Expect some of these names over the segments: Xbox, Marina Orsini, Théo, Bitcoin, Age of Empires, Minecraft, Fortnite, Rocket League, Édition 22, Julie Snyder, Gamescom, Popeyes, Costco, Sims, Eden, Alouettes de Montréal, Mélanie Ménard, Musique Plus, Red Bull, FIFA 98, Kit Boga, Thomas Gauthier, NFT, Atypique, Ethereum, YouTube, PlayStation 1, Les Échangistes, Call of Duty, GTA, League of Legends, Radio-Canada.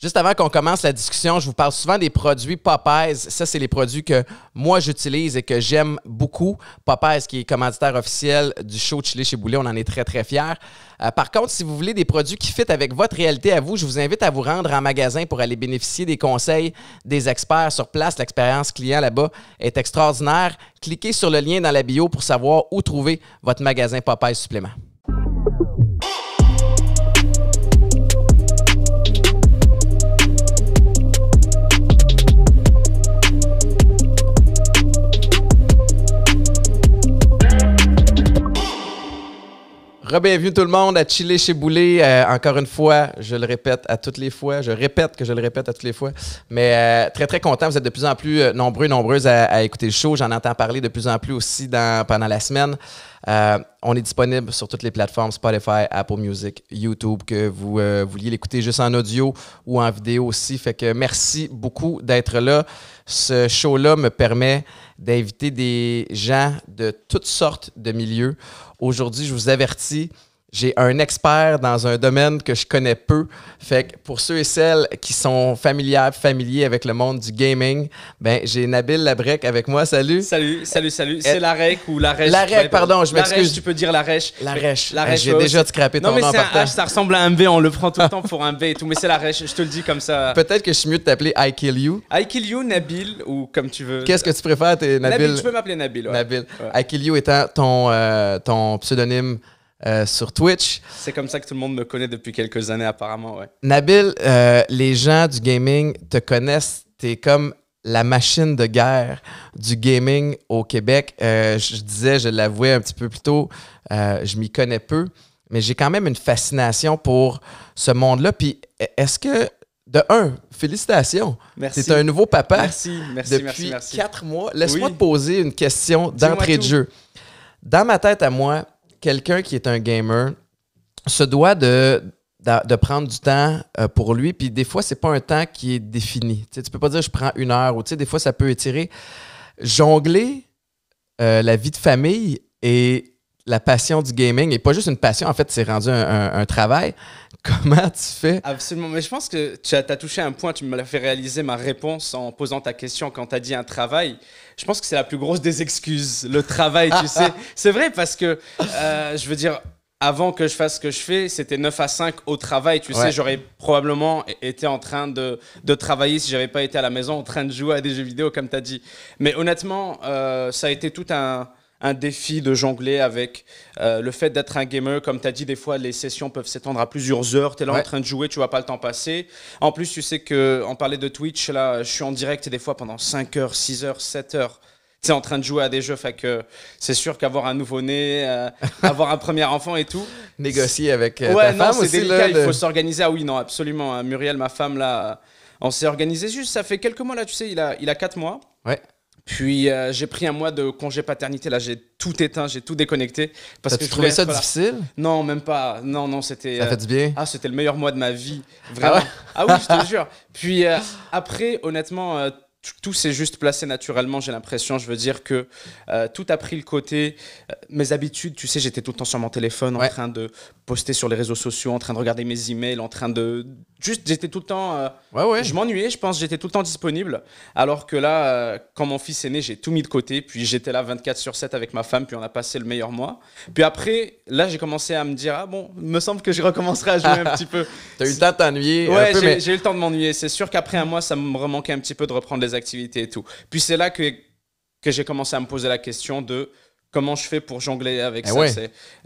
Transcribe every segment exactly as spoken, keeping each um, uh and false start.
Juste avant qu'on commence la discussion, je vous parle souvent des produits Popeyes. Ça, c'est les produits que moi, j'utilise et que j'aime beaucoup. Popeyes, qui est commanditaire officiel du show Chiller chez Boulay, on en est très, très fiers. Euh, par contre, si vous voulez des produits qui fit avec votre réalité à vous, je vous invite à vous rendre en magasin pour aller bénéficier des conseils des experts sur place. L'expérience client là-bas est extraordinaire. Cliquez sur le lien dans la bio pour savoir où trouver votre magasin Popeyes supplément. Re-bienvenue tout le monde à Chiller chez Boulay. Euh, encore une fois, je le répète à toutes les fois. Je répète que je le répète à toutes les fois. Mais euh, très, très content. Vous êtes de plus en plus euh, nombreux et nombreuses à, à écouter le show. J'en entends parler de plus en plus aussi dans, pendant la semaine. Euh, on est disponible sur toutes les plateformes Spotify, Apple Music, YouTube, que vous euh, vouliez l'écouter juste en audio ou en vidéo aussi. Fait que merci beaucoup d'être là. Ce show-là me permet d'inviter des gens de toutes sortes de milieux. Aujourd'hui, je vous avertis, j'ai un expert dans un domaine que je connais peu. Fait que pour ceux et celles qui sont familières, familiers avec le monde du gaming, ben j'ai Nabil Lahrech avec moi. Salut. Salut, salut, salut. C'est Lahrech ou Lahrech? Lahrech, pardon, je m'excuse. Tu peux dire Lahrech. Lahrech. J'ai déjà scrappé ton nom. Non, mais c'est un H, ça ressemble à un B. On le prend tout le temps pour un B et tout. Mais c'est Lahrech, je te le dis comme ça. Peut-être que je suis mieux de t'appeler Aiekillu. Aiekillu, Nabil ou comme tu veux. Qu'est-ce que tu préfères, Nabil? Nabil, tu peux m'appeler Nabil. Nabil. Aiekillu étant ton pseudonyme. Euh, sur Twitch. C'est comme ça que tout le monde me connaît depuis quelques années, apparemment, ouais. Nabil, euh, les gens du gaming te connaissent. T'es comme la machine de guerre du gaming au Québec. Euh, je disais, je l'avouais un petit peu plus tôt, euh, je m'y connais peu, mais j'ai quand même une fascination pour ce monde-là. Puis est-ce que, de un, félicitations. Merci. T'es un nouveau papa. Merci, merci, depuis merci, merci. quatre mois. Laisse-moi oui. te poser une question d'entrée de jeu. Dans ma tête à moi, quelqu'un qui est un gamer se doit de, de, de prendre du temps pour lui. Puis des fois, c'est pas un temps qui est défini. Tu sais, tu peux pas dire « je prends une heure » ou tu sais, des fois, ça peut étirer. Jongler euh, la vie de famille et la passion du gaming, et pas juste une passion, en fait, c'est rendu un, un, un travail. Comment tu fais? Absolument. Mais je pense que tu as, t'as touché un point. Tu me l'as fait réaliser ma réponse en posant ta question quand tu as dit un travail. Je pense que c'est la plus grosse des excuses, le travail, tu sais. C'est vrai parce que, euh, je veux dire, avant que je fasse ce que je fais, c'était neuf à cinq au travail. Tu ouais. sais, j'aurais probablement été en train de, de travailler si je n'avais pas été à la maison en train de jouer à des jeux vidéo, comme tu as dit. Mais honnêtement, euh, ça a été tout un... un défi de jongler avec euh, le fait d'être un gamer. Comme tu as dit, des fois, les sessions peuvent s'étendre à plusieurs heures. Tu es là ouais. en train de jouer, tu vois pas le temps passer. En plus, tu sais qu'on parlait de Twitch, là, je suis en direct des fois pendant cinq heures, six heures, sept heures. Tu es en train de jouer à des jeux, fait que c'est sûr qu'avoir un nouveau-né, euh, avoir un premier enfant et tout. Négocier avec euh, ouais, ta non, femme aussi. Délicat, là, de... il faut s'organiser. Ah oui, non, absolument. Hein. Muriel, ma femme, là, on s'est organisé juste. Ça fait quelques mois, là, tu sais, il a, il a quatre mois. Ouais. Puis euh, j'ai pris un mois de congé paternité, là j'ai tout éteint, j'ai tout déconnecté. Parce que tu trouvais ça difficile? Non, même pas. Non, non, c'était... Ça euh... fait du bien? Ah, c'était le meilleur mois de ma vie, vraiment. Ah, ouais? Ah oui, je te jure. Puis euh, après, honnêtement, euh, tout s'est juste placé naturellement, j'ai l'impression. Je veux dire que euh, tout a pris le côté. Euh, mes habitudes, tu sais, j'étais tout le temps sur mon téléphone, ouais. en train de poster sur les réseaux sociaux, en train de regarder mes emails, en train de... Juste, j'étais tout le temps. Euh, ouais, ouais. Je m'ennuyais, je pense, j'étais tout le temps disponible. Alors que là, euh, quand mon fils est né, j'ai tout mis de côté. Puis j'étais là vingt-quatre sur sept avec ma femme. Puis on a passé le meilleur mois. Puis après, là, j'ai commencé à me dire ah bon, il me semble que je recommencerai à jouer un petit peu. T'as eu le temps de t'ennuyer? Ouais, j'ai mais... eu le temps de m'ennuyer. C'est sûr qu'après un mois, ça me remanquait un petit peu de reprendre les activités et tout. Puis c'est là que, que j'ai commencé à me poser la question de comment je fais pour jongler avec eh ça. Ouais.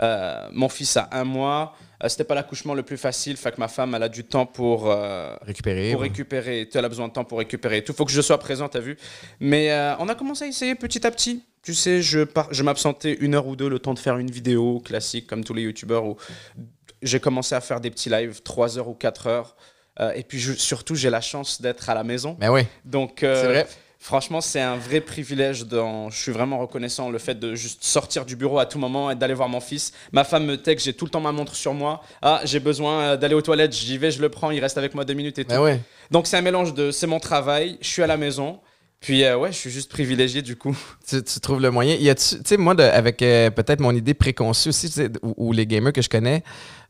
Euh, mon fils a un mois. C'était pas l'accouchement le plus facile, fait que ma femme, elle a du temps pour euh, récupérer. Pour ouais. récupérer. Elle a besoin de temps pour récupérer. Tout faut que je sois présent, t'as vu. Mais euh, on a commencé à essayer petit à petit. Tu sais, je, je m'absentais une heure ou deux, le temps de faire une vidéo classique, comme tous les youtubeurs. J'ai commencé à faire des petits lives, trois heures ou quatre heures. Euh, et puis je, surtout, j'ai la chance d'être à la maison. Mais oui. Donc, euh, c'est vrai. Franchement, c'est un vrai privilège. Dans... Je suis vraiment reconnaissant le fait de juste sortir du bureau à tout moment et d'aller voir mon fils. Ma femme me texte, j'ai tout le temps ma montre sur moi. Ah, j'ai besoin d'aller aux toilettes, j'y vais, je le prends, il reste avec moi deux minutes et tout. Ben ouais. Donc c'est un mélange de c'est mon travail, je suis à la maison, puis euh, ouais, je suis juste privilégié du coup. Tu, tu trouves le moyen. Y a-tu, tu sais, moi, de, avec euh, peut-être mon idée préconçue aussi, ou, ou les gamers que je connais,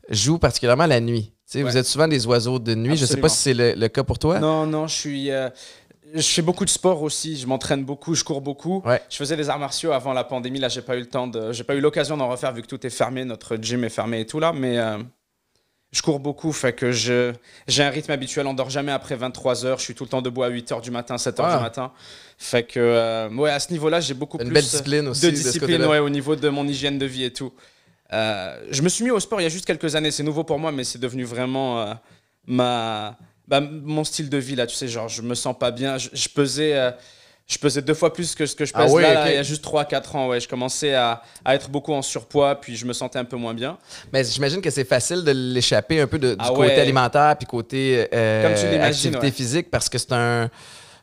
jouent particulièrement la nuit. Tu sais, ouais. Vous êtes souvent des oiseaux de nuit. Absolument. Je ne sais pas si c'est le, le cas pour toi. Non, non, je suis... Euh... Je fais beaucoup de sport aussi, je m'entraîne beaucoup, je cours beaucoup. Ouais. Je faisais des arts martiaux avant la pandémie, là j'ai pas eu le temps de, j'ai pas eu l'occasion d'en refaire vu que tout est fermé, notre gym est fermé et tout là, mais euh, je cours beaucoup, fait que je j'ai un rythme habituel, on dort jamais après vingt-trois heures, je suis tout le temps debout à huit heures du matin, sept heures ah. du matin. Fait que euh, ouais, à ce niveau-là, j'ai beaucoup Une plus belle discipline aussi, de discipline de ouais, au niveau de mon hygiène de vie et tout. Euh, je me suis mis au sport il y a juste quelques années, c'est nouveau pour moi mais c'est devenu vraiment euh, ma Bah, mon style de vie là, tu sais, genre je me sens pas bien, je, je pesais euh, je pesais deux fois plus que ce que je pèse ah ouais, là, okay. là il y a juste trois à quatre ans, ouais, je commençais à, à être beaucoup en surpoids, puis je me sentais un peu moins bien. Mais j'imagine que c'est facile de l'échapper un peu de, du ah ouais. côté alimentaire puis côté euh, Comme tu l'imagines, activité ouais. physique, parce que c'est un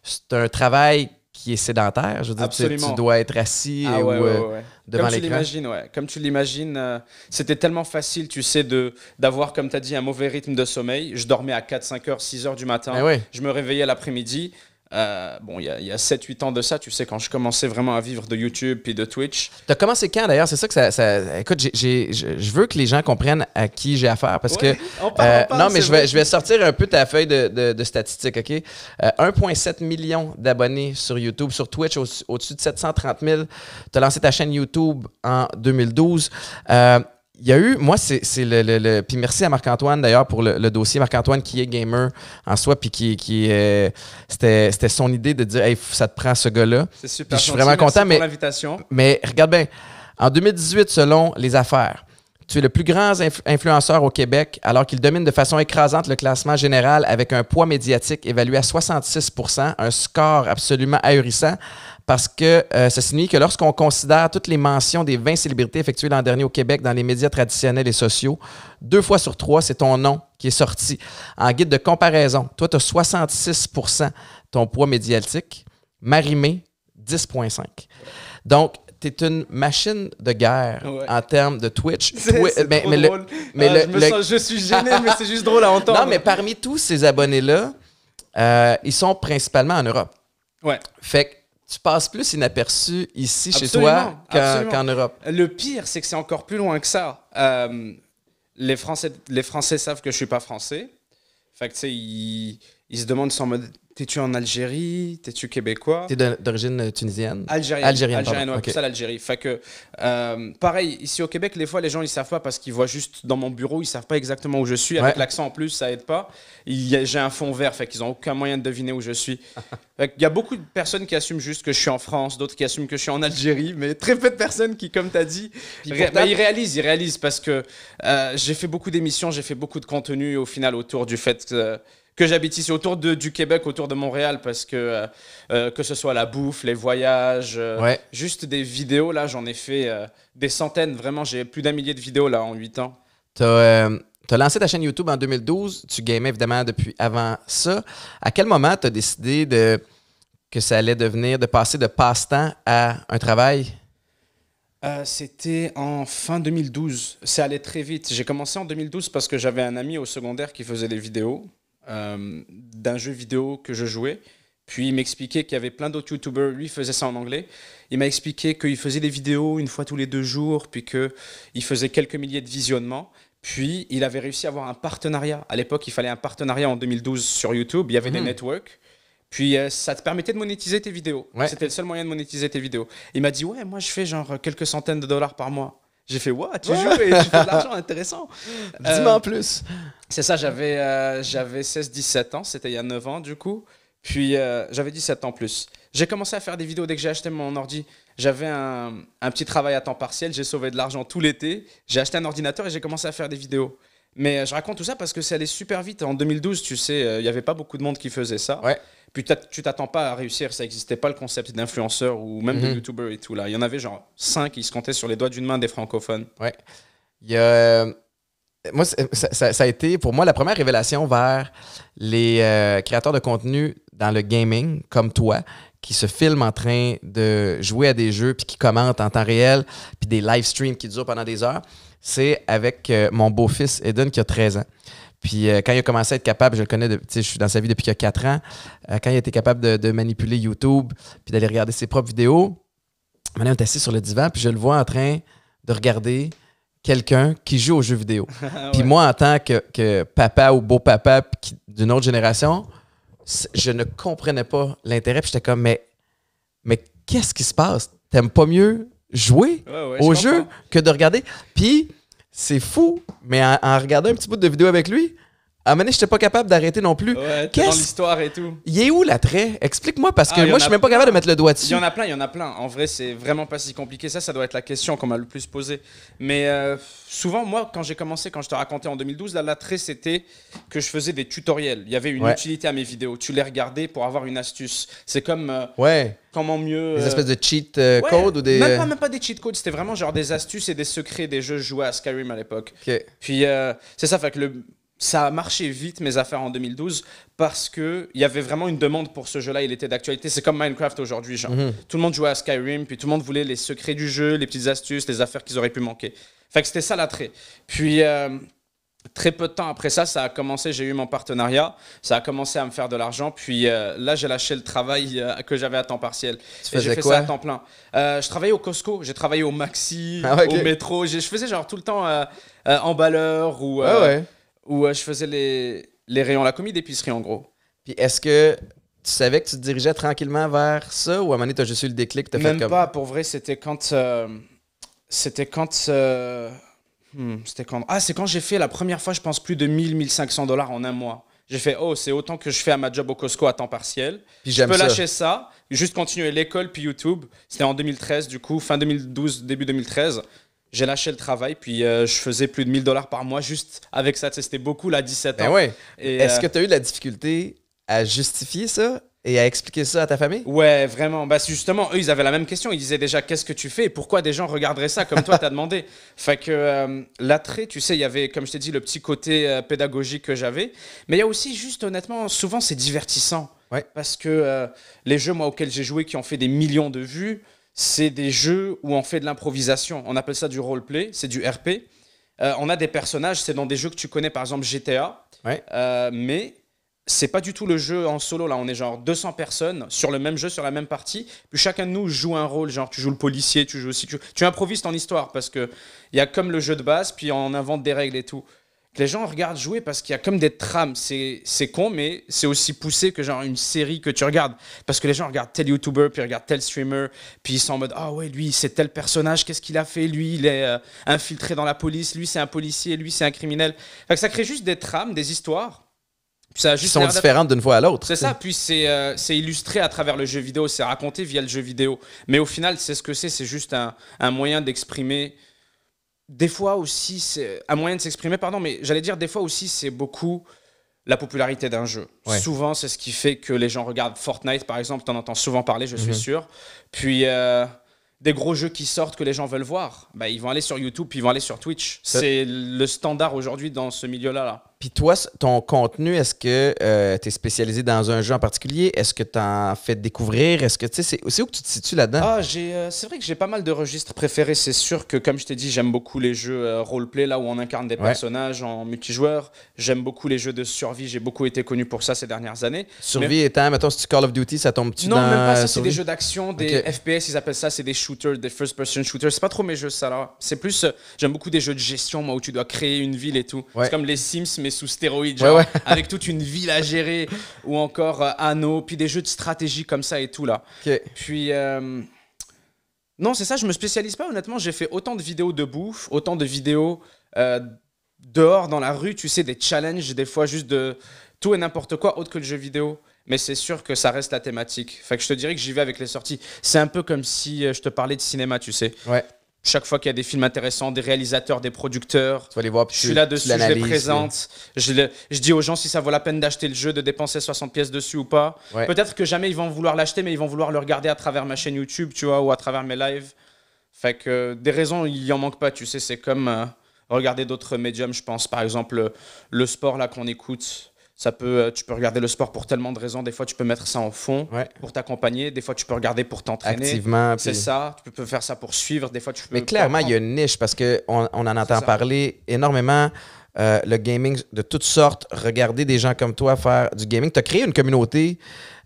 c'est un travail qui est sédentaire, je veux dire, tu, tu dois être assis ah, et, ouais, ou, ouais, ouais, ouais. devant l'écran. Comme tu l'imagines, ouais. Comme tu l'imagines, euh, c'était tellement facile, tu sais, de, d'avoir, comme tu as dit, un mauvais rythme de sommeil. Je dormais à quatre, cinq heures, six heures du matin. Ah, ouais. Je me réveillais l'après-midi. Euh, bon, il y a, y a sept, huit ans de ça, tu sais, quand je commençais vraiment à vivre de YouTube puis de Twitch. Tu as commencé quand, d'ailleurs? C'est ça que ça... ça... Écoute, j'ai, j'ai, je veux que les gens comprennent à qui j'ai affaire, parce ouais, que... On parle, euh, on parle, non, mais je vais, je vais sortir un peu ta feuille de, de, de statistiques, OK? Euh, un virgule sept million d'abonnés sur YouTube. Sur Twitch, au, au-dessus de sept cent trente mille. Tu as lancé ta chaîne YouTube en deux mille douze. Euh, Il y a eu, moi, c'est le, le, le. Puis merci à Marc-Antoine d'ailleurs pour le, le dossier. Marc-Antoine qui est gamer en soi, puis qui. qui euh, C'était son idée de dire, hey, ça te prend ce gars-là. C'est super. Je suis vraiment content. Merci pour mais, mais regarde bien, en deux mille dix-huit, selon les affaires, tu es le plus grand inf influenceur au Québec, alors qu'il domine de façon écrasante le classement général avec un poids médiatique évalué à soixante-six pour cent, un score absolument ahurissant. Parce que euh, ça signifie que lorsqu'on considère toutes les mentions des vingt célébrités effectuées l'an dernier au Québec dans les médias traditionnels et sociaux, deux fois sur trois, c'est ton nom qui est sorti. En guide de comparaison, toi, tu as soixante-six pour cent ton poids médiatique. Marie-Mé, dix virgule cinq. Donc, tu es une machine de guerre ouais. en termes de Twitch. Twi mais, mais drôle. Le, mais ah, le, je, me le... sens, je suis gêné, mais c'est juste drôle à entendre. Non, mais parmi tous ces abonnés-là, euh, ils sont principalement en Europe. Ouais. Fait que tu passes plus inaperçu ici absolument, chez toi qu'en qu Europe. Le pire, c'est que c'est encore plus loin que ça. Euh, les, Français, les Français savent que je ne suis pas français. Fait que, tu sais, ils, ils se demandent sans mode, t'es-tu en Algérie? T'es-tu québécois? T'es d'origine tunisienne? Algérienne. Algérienne, Algérienne ouais, okay. ça l'Algérie. Fait que, euh, pareil, ici au Québec, les fois, les gens, ils ne savent pas parce qu'ils voient juste dans mon bureau, ils ne savent pas exactement où je suis. Avec ouais. l'accent en plus, ça aide pas. J'ai un fond vert, fait qu'ils n'ont aucun moyen de deviner où je suis. Il y a beaucoup de personnes qui assument juste que je suis en France, d'autres qui assument que je suis en Algérie, mais très peu de personnes qui, comme tu as dit, ré bah, ils réalisent, ils réalisent parce que euh, j'ai fait beaucoup d'émissions, j'ai fait beaucoup de contenu au final autour du fait que... Euh, que j'habite ici, autour de, du Québec, autour de Montréal, parce que euh, euh, que ce soit la bouffe, les voyages, euh, ouais. juste des vidéos, là, j'en ai fait euh, des centaines, vraiment, j'ai plus d'un millier de vidéos, là, en huit ans. T'as euh, t'as lancé ta chaîne YouTube en deux mille douze, tu gamais évidemment depuis avant ça. À quel moment t'as décidé de, que ça allait devenir, de passer de passe-temps à un travail? Euh, c'était en fin deux mille douze, c'est allé très vite. J'ai commencé en deux mille douze parce que j'avais un ami au secondaire qui faisait des vidéos. Euh, d'un jeu vidéo que je jouais. Puis il m'expliquait qu'il y avait plein d'autres YouTubers, lui faisait ça en anglais. Il m'a expliqué qu'il faisait des vidéos une fois tous les deux jours, puis qu'il faisait quelques milliers de visionnements. Puis il avait réussi à avoir un partenariat. À l'époque, il fallait un partenariat en deux mille douze sur YouTube. Il y avait mmh. des networks. Puis euh, ça te permettait de monétiser tes vidéos. Ouais. C'était le seul moyen de monétiser tes vidéos. Il m'a dit, ouais, moi je fais genre quelques centaines de dollars par mois. J'ai fait, wow, tu ouais. joues et tu fais de l'argent intéressant. Euh, Dis-moi en plus. C'est ça, j'avais euh, seize, dix-sept ans. C'était il y a neuf ans, du coup. Puis, euh, j'avais dix-sept ans plus. J'ai commencé à faire des vidéos dès que j'ai acheté mon ordi. J'avais un, un petit travail à temps partiel. J'ai sauvé de l'argent tout l'été. J'ai acheté un ordinateur et j'ai commencé à faire des vidéos. Mais je raconte tout ça parce que ça allait super vite. En deux mille douze, tu sais, il euh, n'y avait pas beaucoup de monde qui faisait ça. Ouais. Puis tu t'attends pas à réussir, ça n'existait pas le concept d'influenceur ou même mm-hmm. de YouTuber et tout. Là. Il y en avait genre cinq qui se comptaient sur les doigts d'une main des francophones. Ouais. Il y a, euh, moi, ça, ça, ça a été pour moi la première révélation vers les euh, créateurs de contenu dans le gaming, comme toi, qui se filment en train de jouer à des jeux puis qui commentent en temps réel, puis des live streams qui durent pendant des heures. C'est avec euh, mon beau-fils Eden qui a treize ans. Puis euh, quand il a commencé à être capable, je le connais, de, je suis dans sa vie depuis qu'il a quatre ans, euh, quand il a été capable de, de manipuler YouTube puis d'aller regarder ses propres vidéos, maintenant on est assis sur le divan puis je le vois en train de regarder quelqu'un qui joue aux jeux vidéo. Puis ouais. moi, en tant que, que papa ou beau-papa d'une autre génération, je ne comprenais pas l'intérêt. Puis j'étais comme, mais, mais qu'est-ce qui se passe? T'aimes pas mieux jouer ouais, ouais, au je jeu comprends. Que de regarder? Puis c'est fou, mais en, en regardant un petit bout de vidéo avec lui, à un moment donné, je n'étais pas capable d'arrêter non plus. Ouais, t'es dans l'histoire et tout. Il est où l'attrait? Explique-moi, parce que ah, moi, je suis même pas capable de mettre le doigt dessus. Il y en a plein, il y en a plein. En vrai, c'est vraiment pas si compliqué. Ça, ça doit être la question qu'on m'a le plus posée. Mais euh, souvent, moi, quand j'ai commencé, quand je te racontais en deux mille douze, l'attrait, c'était que je faisais des tutoriels. Il y avait une ouais. utilité à mes vidéos. Tu les regardais pour avoir une astuce. C'est comme... Euh, ouais. Comment mieux... Des espèces de cheat euh, ouais, codes ou des... Même pas, même pas des cheat codes, c'était vraiment genre des astuces et des secrets des jeux joués à Skyrim à l'époque. Okay. Puis euh, c'est ça, fait que le... Ça a marché vite, mes affaires en deux mille douze, parce qu'il y avait vraiment une demande pour ce jeu-là. Il était d'actualité. C'est comme Minecraft aujourd'hui. Genre. Mm-hmm. Tout le monde jouait à Skyrim, puis tout le monde voulait les secrets du jeu, les petites astuces, les affaires qu'ils auraient pu manquer. Fait que c'était ça l'attrait. Puis, euh, très peu de temps après ça, ça a commencé. J'ai eu mon partenariat. Ça a commencé à me faire de l'argent. Puis euh, là, j'ai lâché le travail euh, que j'avais à temps partiel. Tu faisais quoi? J'ai fait ça à temps plein. Euh, je travaillais au Costco. J'ai travaillé au Maxi, ah, okay. au métro. Je faisais genre tout le temps euh, euh, emballeur ou... Euh, ah ouais. où euh, je faisais les, les rayons, la commis d'épicerie en gros. Puis est-ce que tu savais que tu te dirigeais tranquillement vers ça, ou à un moment donné, tu as juste eu le déclic, tu as fait comme... Même pas, pour vrai, c'était quand... Euh, c'était quand... Euh, hmm, c'était quand... Ah, c'est quand j'ai fait la première fois, je pense, plus de mille, mille cinq cents dollars en un mois. J'ai fait, oh, c'est autant que je fais à ma job au Costco à temps partiel. Puis je peux ça. lâcher ça, juste continuer l'école puis YouTube. C'était en deux mille treize, du coup, fin deux mille douze, début deux mille treize. J'ai lâché le travail, puis euh, je faisais plus de mille dollars par mois juste avec ça. C'était beaucoup, là, dix-sept ans. Ben ouais. Est-ce euh... que tu as eu de la difficulté à justifier ça et à expliquer ça à ta famille? Ouais, vraiment. Bah, justement, eux, ils avaient la même question. Ils disaient déjà, qu'est-ce que tu fais et pourquoi des gens regarderaient ça comme toi, t'as demandé. Fait que euh, l'attrait, tu sais, il y avait, comme je t'ai dit, le petit côté euh, pédagogique que j'avais. Mais il y a aussi, juste honnêtement, souvent, c'est divertissant. Ouais. Parce que euh, les jeux, moi, auxquels j'ai joué, qui ont fait des millions de vues, c'est des jeux où on fait de l'improvisation. On appelle ça du roleplay, c'est du R P. Euh, on a des personnages, c'est dans des jeux que tu connais, par exemple G T A. Ouais. Euh, mais c'est pas du tout le jeu en solo. Là, on est genre deux cents personnes sur le même jeu, sur la même partie. Puis chacun de nous joue un rôle. Genre, tu joues le policier, tu joues aussi. Tu, tu improvises ton histoire parce qu'il y a comme le jeu de base, puis on invente des règles et tout. Les gens regardent jouer parce qu'il y a comme des trames. C'est con, mais c'est aussi poussé que genre une série que tu regardes. Parce que les gens regardent tel YouTuber, puis regardent tel streamer, puis ils sont en mode « Ah ouais, lui, c'est tel personnage, qu'est-ce qu'il a fait? Lui, il est euh, infiltré dans la police, lui, c'est un policier, lui, c'est un criminel. » Ça crée juste des trames, des histoires. Ça a juste qui sont différentes d'une fois à l'autre. C'est ça, puis c'est euh, illustré à travers le jeu vidéo, c'est raconté via le jeu vidéo. Mais au final, c'est ce que c'est, c'est juste un, un moyen d'exprimer... Des fois aussi, c'est un moyen de s'exprimer, pardon, mais j'allais dire des fois aussi, c'est beaucoup la popularité d'un jeu. Ouais. Souvent, c'est ce qui fait que les gens regardent Fortnite, par exemple, t'en entends souvent parler, je suis mm-hmm. sûr. Puis, euh, des gros jeux qui sortent que les gens veulent voir, bah, ils vont aller sur YouTube, puis ils vont aller sur Twitch. C'est le standard aujourd'hui dans ce milieu-là. Là. Puis toi, ton contenu, est-ce que euh, tu es spécialisé dans un jeu en particulier? Est-ce que tu en fais découvrir? Est-ce que tu sais, c'est où que tu te situes là-dedans? Ah, euh, c'est vrai que j'ai pas mal de registres préférés. C'est sûr que, comme je t'ai dit, j'aime beaucoup les jeux euh, roleplay, là où on incarne des ouais. personnages en multijoueur. J'aime beaucoup les jeux de survie. J'ai beaucoup été connu pour ça ces dernières années. Survie mais... étant, mettons, si tu Call of Duty, ça tombe-tu dans... Non, même pas ça. C'est des jeux d'action, des okay. F P S, ils appellent ça, c'est des shooters, des first-person shooters. C'est pas trop mes jeux, ça, là. C'est plus... Euh, j'aime beaucoup des jeux de gestion, moi, où tu dois créer une ville et tout. Ouais. C'est comme les Sims, mais sous stéroïdes, genre, ouais, ouais. avec toute une ville à gérer, ou encore euh, Anno, puis des jeux de stratégie comme ça et tout là. Okay. Puis, euh... non, c'est ça, je me spécialise pas, honnêtement, j'ai fait autant de vidéos de bouffe, autant de vidéos euh, dehors, dans la rue, tu sais, des challenges, des fois juste de tout et n'importe quoi, autre que le jeu vidéo. Mais c'est sûr que ça reste la thématique. Fait que je te dirais que j'y vais avec les sorties. C'est un peu comme si je te parlais de cinéma, tu sais. Ouais. Chaque fois qu'il y a des films intéressants, des réalisateurs, des producteurs, tu vas les voir, je suis là-dessus, je les présente. Mais... Je, le, je dis aux gens si ça vaut la peine d'acheter le jeu, de dépenser soixante pièces dessus ou pas. Ouais. Peut-être que jamais ils vont vouloir l'acheter, mais ils vont vouloir le regarder à travers ma chaîne YouTube, tu vois, ou à travers mes lives. Fait que euh, des raisons, il n'y en manque pas, tu sais. C'est comme euh, regarder d'autres médiums, je pense. Par exemple, le, le sport là qu'on écoute. Ça peut, tu peux regarder le sport pour tellement de raisons. Des fois, tu peux mettre ça en fond ouais. pour t'accompagner. Des fois, tu peux regarder pour t'entraîner. Activement. C'est puis... ça. Tu peux faire ça pour suivre. Des fois, tu peux Mais clairement, il y a une niche parce qu'on on en entend parler énormément. Euh, le gaming de toutes sortes. Regarder des gens comme toi faire du gaming. Tu as créé une communauté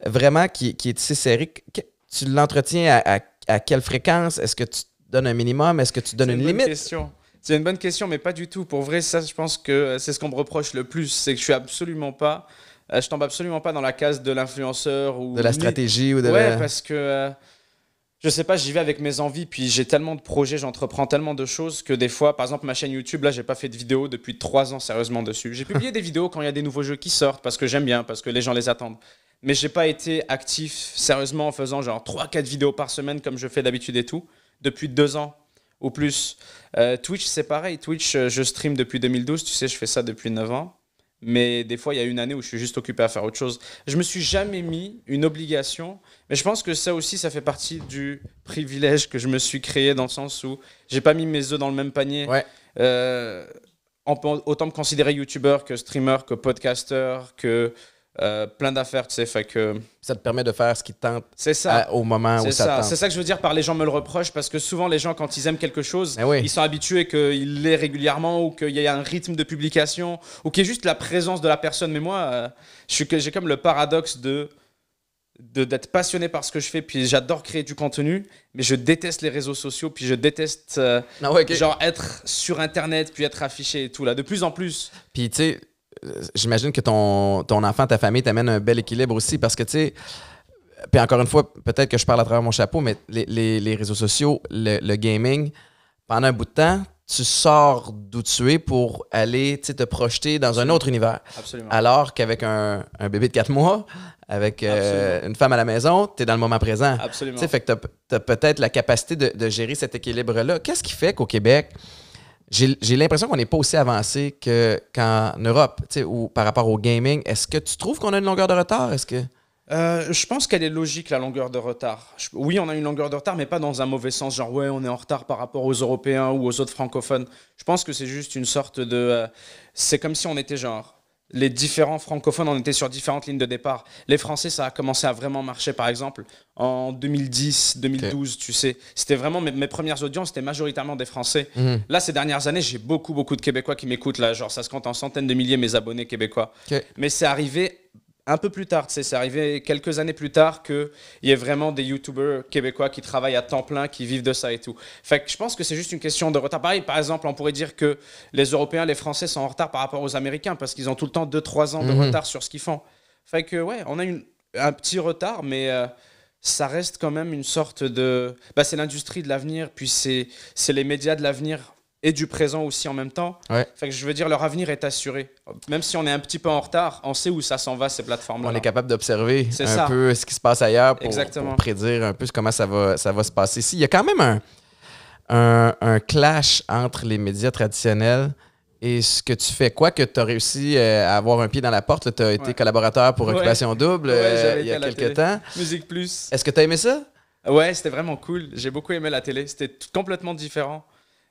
vraiment qui, qui est ici serrée. Tu l'entretiens à, à, à quelle fréquence? Est-ce que tu donnes un minimum? Est-ce que tu donnes une, une limite? Question. C'est une bonne question, mais pas du tout. Pour vrai, ça, je pense que c'est ce qu'on me reproche le plus, c'est que je suis absolument pas, euh, je tombe absolument pas dans la case de l'influenceur ou de la stratégie ou de. Ouais, la... parce que euh, je sais pas, j'y vais avec mes envies, puis j'ai tellement de projets, j'entreprends tellement de choses que des fois, par exemple, ma chaîne YouTube, là, j'ai pas fait de vidéo depuis trois ans sérieusement dessus. J'ai publié des vidéos quand il y a des nouveaux jeux qui sortent parce que j'aime bien, parce que les gens les attendent. Mais j'ai pas été actif sérieusement en faisant genre trois quatre vidéos par semaine comme je fais d'habitude et tout depuis deux ans. Ou plus. Euh, Twitch, c'est pareil. Twitch, euh, je stream depuis deux mille douze. Tu sais, je fais ça depuis neuf ans. Mais des fois, il y a une année où je suis juste occupé à faire autre chose. Je me suis jamais mis une obligation. Mais je pense que ça aussi, ça fait partie du privilège que je me suis créé dans le sens où j'ai pas mis mes œufs dans le même panier. Ouais. Euh, on peut autant me considérer youtubeur que streamer, que podcasteur, que euh, plein d'affaires. Tu sais, fait que... Ça te permet de faire ce qui te tente ça. À, au moment où ça, ça tente. C'est ça que je veux dire par les gens me le reprochent parce que souvent les gens quand ils aiment quelque chose, eh oui. ils sont habitués qu'il l'ait régulièrement ou qu'il y ait un rythme de publication ou qu'il y ait juste la présence de la personne. Mais moi, euh, j'ai comme le paradoxe de, de, d'être passionné par ce que je fais puis j'adore créer du contenu mais je déteste les réseaux sociaux puis je déteste euh, ah ouais, okay. genre être sur internet puis être affiché et tout là de plus en plus. Puis tu sais... J'imagine que ton, ton enfant, ta famille t'amène un bel équilibre aussi parce que, tu sais, puis encore une fois, peut-être que je parle à travers mon chapeau, mais les, les, les réseaux sociaux, le, le gaming, pendant un bout de temps, tu sors d'où tu es pour aller te projeter dans Absolument. Un autre univers. Absolument. Alors qu'avec un, un bébé de quatre mois, avec euh, une femme à la maison, tu es dans le moment présent. Absolument. Tu sais, fait que tu as peut-être la capacité de, de gérer cet équilibre-là. Qu'est-ce qui fait qu'au Québec, j'ai l'impression qu'on n'est pas aussi avancé qu'en Europe, tu sais, ou par rapport au gaming. Est-ce que tu trouves qu'on a une longueur de retard? Est-ce que... euh, je pense qu'elle est logique, la longueur de retard. Je, oui, on a une longueur de retard, mais pas dans un mauvais sens, genre ouais, on est en retard par rapport aux Européens ou aux autres francophones. Je pense que c'est juste une sorte de... Euh, c'est comme si on était genre... Les différents francophones, on était sur différentes lignes de départ. Les Français, ça a commencé à vraiment marcher, par exemple, en deux mille dix, deux mille douze, okay. tu sais. C'était vraiment mes, mes premières audiences, c'était majoritairement des Français. Mmh. Là, ces dernières années, j'ai beaucoup, beaucoup de Québécois qui m'écoutent. Là, genre, ça se compte en centaines de milliers, mes abonnés québécois. Okay. Mais c'est arrivé un peu plus tard, tu sais. C'est arrivé quelques années plus tard qu'il y ait vraiment des YouTubers québécois qui travaillent à temps plein, qui vivent de ça et tout. Fait que je pense que c'est juste une question de retard. Pareil, par exemple, on pourrait dire que les Européens, les Français sont en retard par rapport aux Américains parce qu'ils ont tout le temps deux trois ans de mmh. retard sur ce qu'ils font. Fait que, ouais, on a une, un petit retard, mais euh, ça reste quand même une sorte de... Bah, c'est l'industrie de l'avenir, puis c'est les médias de l'avenir et du présent aussi en même temps. Ouais. Fait que je veux dire, leur avenir est assuré. Même si on est un petit peu en retard, on sait où ça s'en va, ces plateformes-là. On est capable d'observer un ça. peu ce qui se passe ailleurs pour, pour prédire un peu comment ça va, ça va se passer ici. Il y a quand même un, un, un clash entre les médias traditionnels et ce que tu fais. Quoique tu as réussi à avoir un pied dans la porte, tu as été ouais. collaborateur pour Occupation ouais. Double ouais, euh, il y a quelques temps. Musique Plus. Est-ce que tu as aimé ça? Ouais, c'était vraiment cool. J'ai beaucoup aimé la télé. C'était complètement différent.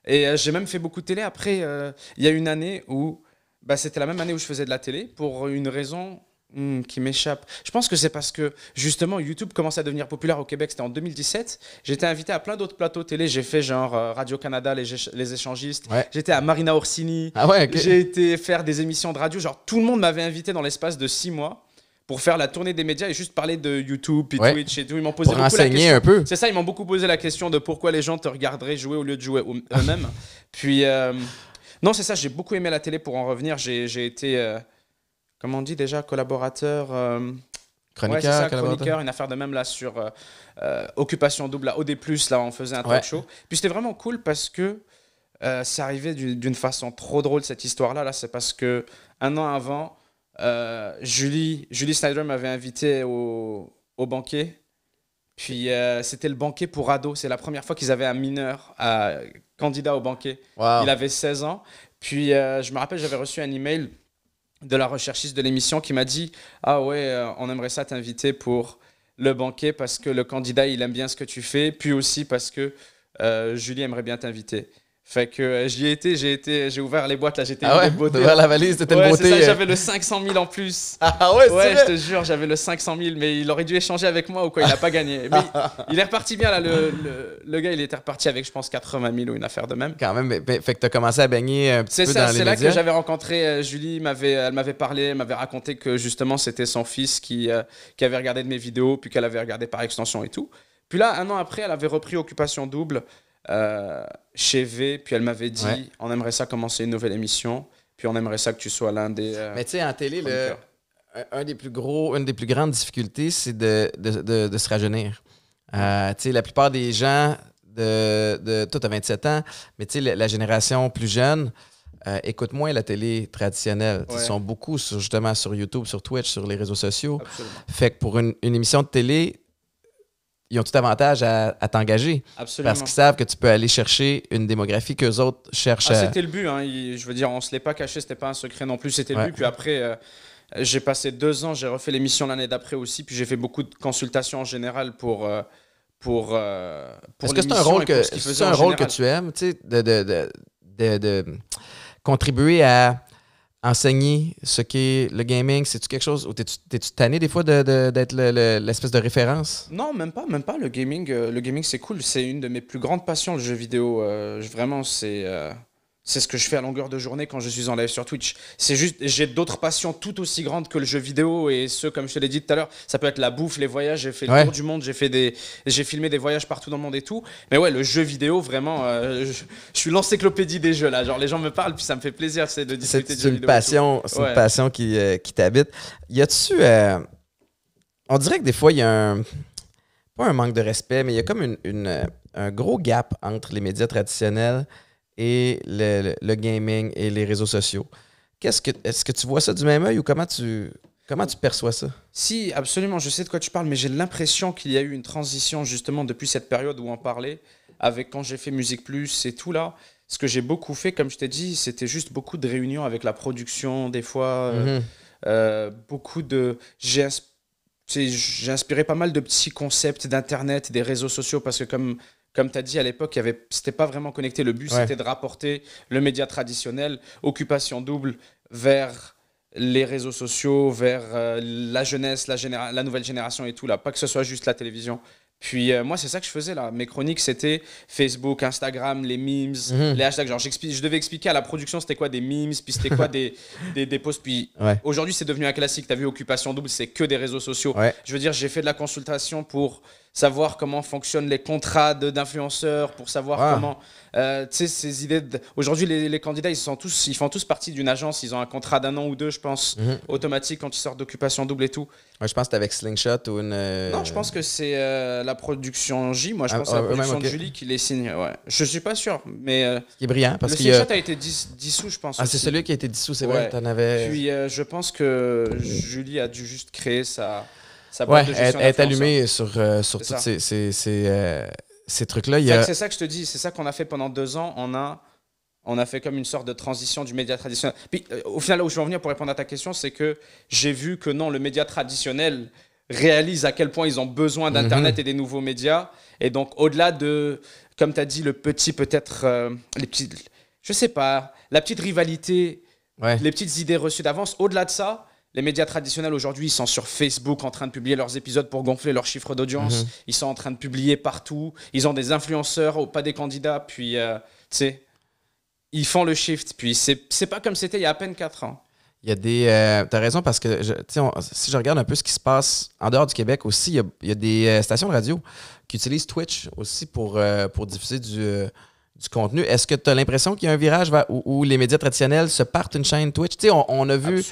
Et euh, j'ai même fait beaucoup de télé. Après, il euh, y a une année où... Bah, c'était la même année où je faisais de la télé pour une raison hmm, qui m'échappe. Je pense que c'est parce que, justement, YouTube commençait à devenir populaire au Québec. C'était en deux mille dix-sept. J'étais invité à plein d'autres plateaux télé. J'ai fait genre euh, Radio-Canada, les, les échangistes. Ouais. J'étais à Marina Orsini. Ah ouais, okay. J'ai été faire des émissions de radio. Genre, tout le monde m'avait invité dans l'espace de six mois pour faire la tournée des médias et juste parler de YouTube puis ouais. Twitch et tout. Ils m'ont posé pour beaucoup la question. Un peu. C'est ça, ils m'ont beaucoup posé la question de pourquoi les gens te regarderaient jouer au lieu de jouer eux-mêmes. Puis, euh, non, c'est ça, j'ai beaucoup aimé la télé pour en revenir. J'ai été, euh, comment on dit déjà, collaborateur... Euh, chroniqueur, ouais, ça, collaborateur. Chroniqueur, une affaire de même là sur euh, euh, Occupation Double, à O D plus, là, on faisait un talk ouais. show. Puis c'était vraiment cool parce que euh, c'est arrivé d'une façon trop drôle, cette histoire-là. Là, c'est parce que un an avant... Euh, Julie, Julie Snyder m'avait invité au, au banquet. Puis euh, c'était le banquet pour ados. C'est la première fois qu'ils avaient un mineur euh, candidat au banquet. Wow. Il avait seize ans. Puis euh, je me rappelle, j'avais reçu un email de la recherchiste de l'émission qui m'a dit « Ah ouais, euh, on aimerait ça t'inviter pour le banquet parce que le candidat, il aime bien ce que tu fais. Puis aussi parce que euh, Julie aimerait bien t'inviter. » Fait que euh, j'y ai été, j'ai été, j'ai ouvert les boîtes là, j'étais ah ouais, une beauté. Ouvert la valise, c'était ouais, une beauté. C'est ça, j'avais le cinq cent mille en plus. Ah ouais, ouais, je te jure, j'avais le cinq cent mille, mais il aurait dû échanger avec moi ou quoi, il n'a pas gagné. Mais il, il est reparti bien là, le, le, le gars, il était reparti avec je pense quatre-vingt mille ou une affaire de même. Quand même, mais, mais, fait que t'as commencé à baigner un petit peu ça, dans les médias. C'est ça, c'est là que j'avais rencontré euh, Julie, m'avait, elle m'avait parlé, elle m'avait raconté que justement c'était son fils qui, euh, qui avait regardé de mes vidéos, puis qu'elle avait regardé par extension et tout. Puis là, un an après, elle avait repris Occupation Double. euh, chez V, puis elle m'avait dit ouais. on aimerait ça commencer une nouvelle émission, puis on aimerait ça que tu sois l'un des. Euh, Mais tu sais, en télé, le, un des plus gros, une des plus grandes difficultés, c'est de, de, de, de se rajeunir. Euh, tu sais, la plupart des gens. De, de, toi, tu as vingt-sept ans, mais tu sais, la, la génération plus jeune euh, écoute moins la télé traditionnelle. Ouais. Ils sont beaucoup sur, justement sur YouTube, sur Twitch, sur les réseaux sociaux. Absolument. Fait que pour une, une émission de télé, ils ont tout avantage à, à t'engager. Absolument. Parce qu'ils savent que tu peux aller chercher une démographie qu'eux autres cherchent. Ah, à... C'était le but. Hein. Il, je veux dire, on ne se l'est pas caché, c'était pas un secret non plus. C'était ouais. le but. Puis après, euh, j'ai passé deux ans, j'ai refait l'émission l'année d'après aussi, puis j'ai fait beaucoup de consultations en général pour... Euh, Pour, euh, pour Est-ce que c'est un rôle, que, ce un rôle que tu aimes, tu sais, de, de, de, de, de contribuer à enseigner ce qu'est le gaming? C'est-tu quelque chose où t'es-tu, t'es-tu tanné des fois de, de, d'être le, le, l'espèce de référence? Non, même pas, même pas. Le gaming, le gaming c'est cool. C'est une de mes plus grandes passions, le jeu vidéo. Euh, vraiment, c'est, euh, c'est ce que je fais à longueur de journée quand je suis en live sur Twitch. C'est juste, j'ai d'autres passions tout aussi grandes que le jeu vidéo, et ce, comme je te l'ai dit tout à l'heure, ça peut être la bouffe, les voyages. J'ai fait le ouais. tour du monde, j'ai fait des, j'ai filmé des voyages partout dans le monde et tout. Mais ouais, le jeu vidéo, vraiment, euh, je, je suis l'encyclopédie des jeux là. Genre les gens me parlent, puis ça me fait plaisir, c'est de discuter de jeux vidéo. C'est une passion, c'est ouais. une passion qui, euh, qui t'habite. Y a-tu, euh, on dirait que des fois il y a un, pas un manque de respect, mais il y a comme une, une, un gros gap entre les médias traditionnels et le, le, le gaming et les réseaux sociaux. Qu'est-ce que, est-ce que tu vois ça du même œil, ou comment tu, comment tu perçois ça? Si, absolument, je sais de quoi tu parles, mais j'ai l'impression qu'il y a eu une transition justement depuis cette période où on parlait, avec quand j'ai fait Musique Plus et tout là. Ce que j'ai beaucoup fait, comme je t'ai dit, c'était juste beaucoup de réunions avec la production, des fois, mm-hmm. euh, euh, beaucoup de... J'ai, insp... j'ai inspiré pas mal de petits concepts d'Internet, des réseaux sociaux, parce que comme... Comme tu as dit, à l'époque, c'était pas vraiment connecté. Le but, ouais. c'était de rapporter le média traditionnel, Occupation Double, vers les réseaux sociaux, vers euh, la jeunesse, la, généra- la nouvelle génération et tout. Là. Pas que ce soit juste la télévision. Puis euh, moi, c'est ça que je faisais là. Mes chroniques, c'était Facebook, Instagram, les memes, mm-hmm. les hashtags. Genre, je devais expliquer à la production c'était quoi des memes, puis c'était quoi des, des, des posts. Puis ouais. aujourd'hui, c'est devenu un classique. Tu as vu, Occupation Double, c'est que des réseaux sociaux. Ouais. Je veux dire, j'ai fait de la consultation pour... savoir comment fonctionnent les contrats de, d'influenceurs, pour savoir wow. comment, euh, tu sais, ces idées. De... Aujourd'hui, les, les candidats, ils sont tous, ils font tous partie d'une agence. Ils ont un contrat d'un an ou deux, je pense, mm-hmm. automatique quand ils sortent d'Occupation Double et tout. Ouais, je pense que c'est avec Slingshot ou une. Euh... Non, je pense que c'est euh, la production J. Moi, je ah, pense que oh, c'est la production okay. de Julie qui les signe. Ouais. Je suis pas sûr, mais. Euh, c'est brillant parce que. Slingshot a... a été dis- dissous, je pense. Ah, aussi. C'est celui qui a été dissous, c'est ouais. vrai. T'en avais. Puis, euh, je pense que Julie a dû juste créer sa. Ouais, elle est allumée sur, euh, sur tous ces, ces, ces, euh, ces trucs-là. Il y a... C'est ça que je te dis, c'est ça qu'on a fait pendant deux ans. On a, on a fait comme une sorte de transition du média traditionnel. Puis, euh, au final, là où je veux en venir pour répondre à ta question, c'est que j'ai vu que non, le média traditionnel réalise à quel point ils ont besoin d'Internet mm-hmm. et des nouveaux médias. Et donc, au-delà de, comme tu as dit, le petit, peut-être, euh, les petits, je sais pas, la petite rivalité, ouais. les petites idées reçues d'avance, au-delà de ça, les médias traditionnels aujourd'hui, ils sont sur Facebook en train de publier leurs épisodes pour gonfler leur chiffre d'audience. Mmh. Ils sont en train de publier partout. Ils ont des influenceurs, oh, pas des candidats. Puis, euh, tu sais, ils font le shift. Puis, c'est, c'est pas comme c'était il y a à peine quatre ans. Il y a des. Euh, t'as raison, parce que je, on, si je regarde un peu ce qui se passe en dehors du Québec aussi, il y a, il y a des stations de radio qui utilisent Twitch aussi pour, euh, pour diffuser du. Euh, du contenu. Est-ce que tu as l'impression qu'il y a un virage où, où les médias traditionnels se partent une chaîne Twitch? Tu sais, on, on a vu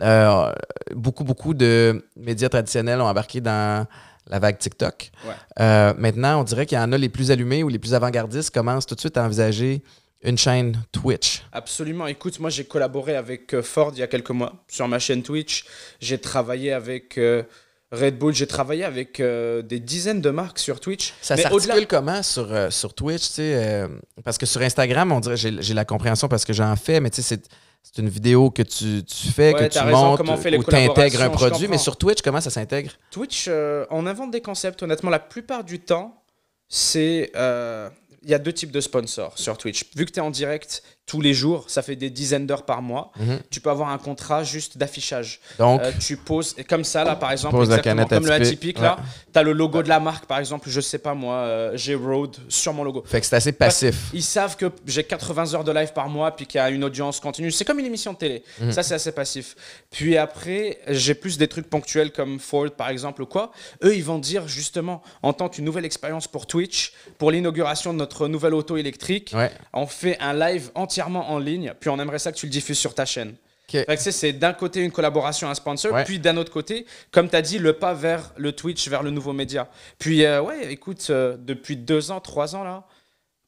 euh, beaucoup, beaucoup de médias traditionnels ont embarqué dans la vague TikTok. Ouais. Euh, maintenant, on dirait qu'il y en a les plus allumés ou les plus avant-gardistes commencent tout de suite à envisager une chaîne Twitch. Absolument. Écoute, moi, j'ai collaboré avec Ford il y a quelques mois sur ma chaîne Twitch. J'ai travaillé avec... Euh, Red Bull, j'ai travaillé avec euh, des dizaines de marques sur Twitch. Ça mais s'articule au-delà... comment sur, euh, sur Twitch? Tu sais, euh, parce que sur Instagram, on dirait j'ai, j'ai la compréhension parce que j'en fais, mais tu sais, c'est, c'est une vidéo que tu, tu fais, ouais, que tu montes ou tu intègres un produit. Mais sur Twitch, comment ça s'intègre? Twitch, euh, on invente des concepts. Honnêtement, la plupart du temps, c'est... Euh... Il y a deux types de sponsors sur Twitch. Vu que tu es en direct, tous les jours, ça fait des dizaines d'heures par mois. Mmh. Tu peux avoir un contrat juste d'affichage. Donc, euh, tu poses comme ça, là, par exemple, exactement comme le Atypique, ouais. là, tu as le logo ouais. de la marque, par exemple, je sais pas moi, euh, j'ai Road sur mon logo. Fait que c'est assez passif. Parce ils savent que j'ai quatre-vingts heures de live par mois, puis qu'il y a une audience continue. C'est comme une émission de télé. Mmh. Ça, c'est assez passif. Puis après, j'ai plus des trucs ponctuels comme Ford, par exemple, ou quoi. Eux, ils vont dire justement, on tente une nouvelle expérience pour Twitch, pour l'inauguration de notre nouvelle auto électrique. Ouais. On fait un live entier en ligne, puis on aimerait ça que tu le diffuses sur ta chaîne. Okay. Fait que c'est d'un côté une collaboration, un sponsor, ouais. puis d'un autre côté, comme tu as dit, le pas vers le Twitch, vers le nouveau média. Puis euh, ouais, écoute, euh, depuis deux ans, trois ans là,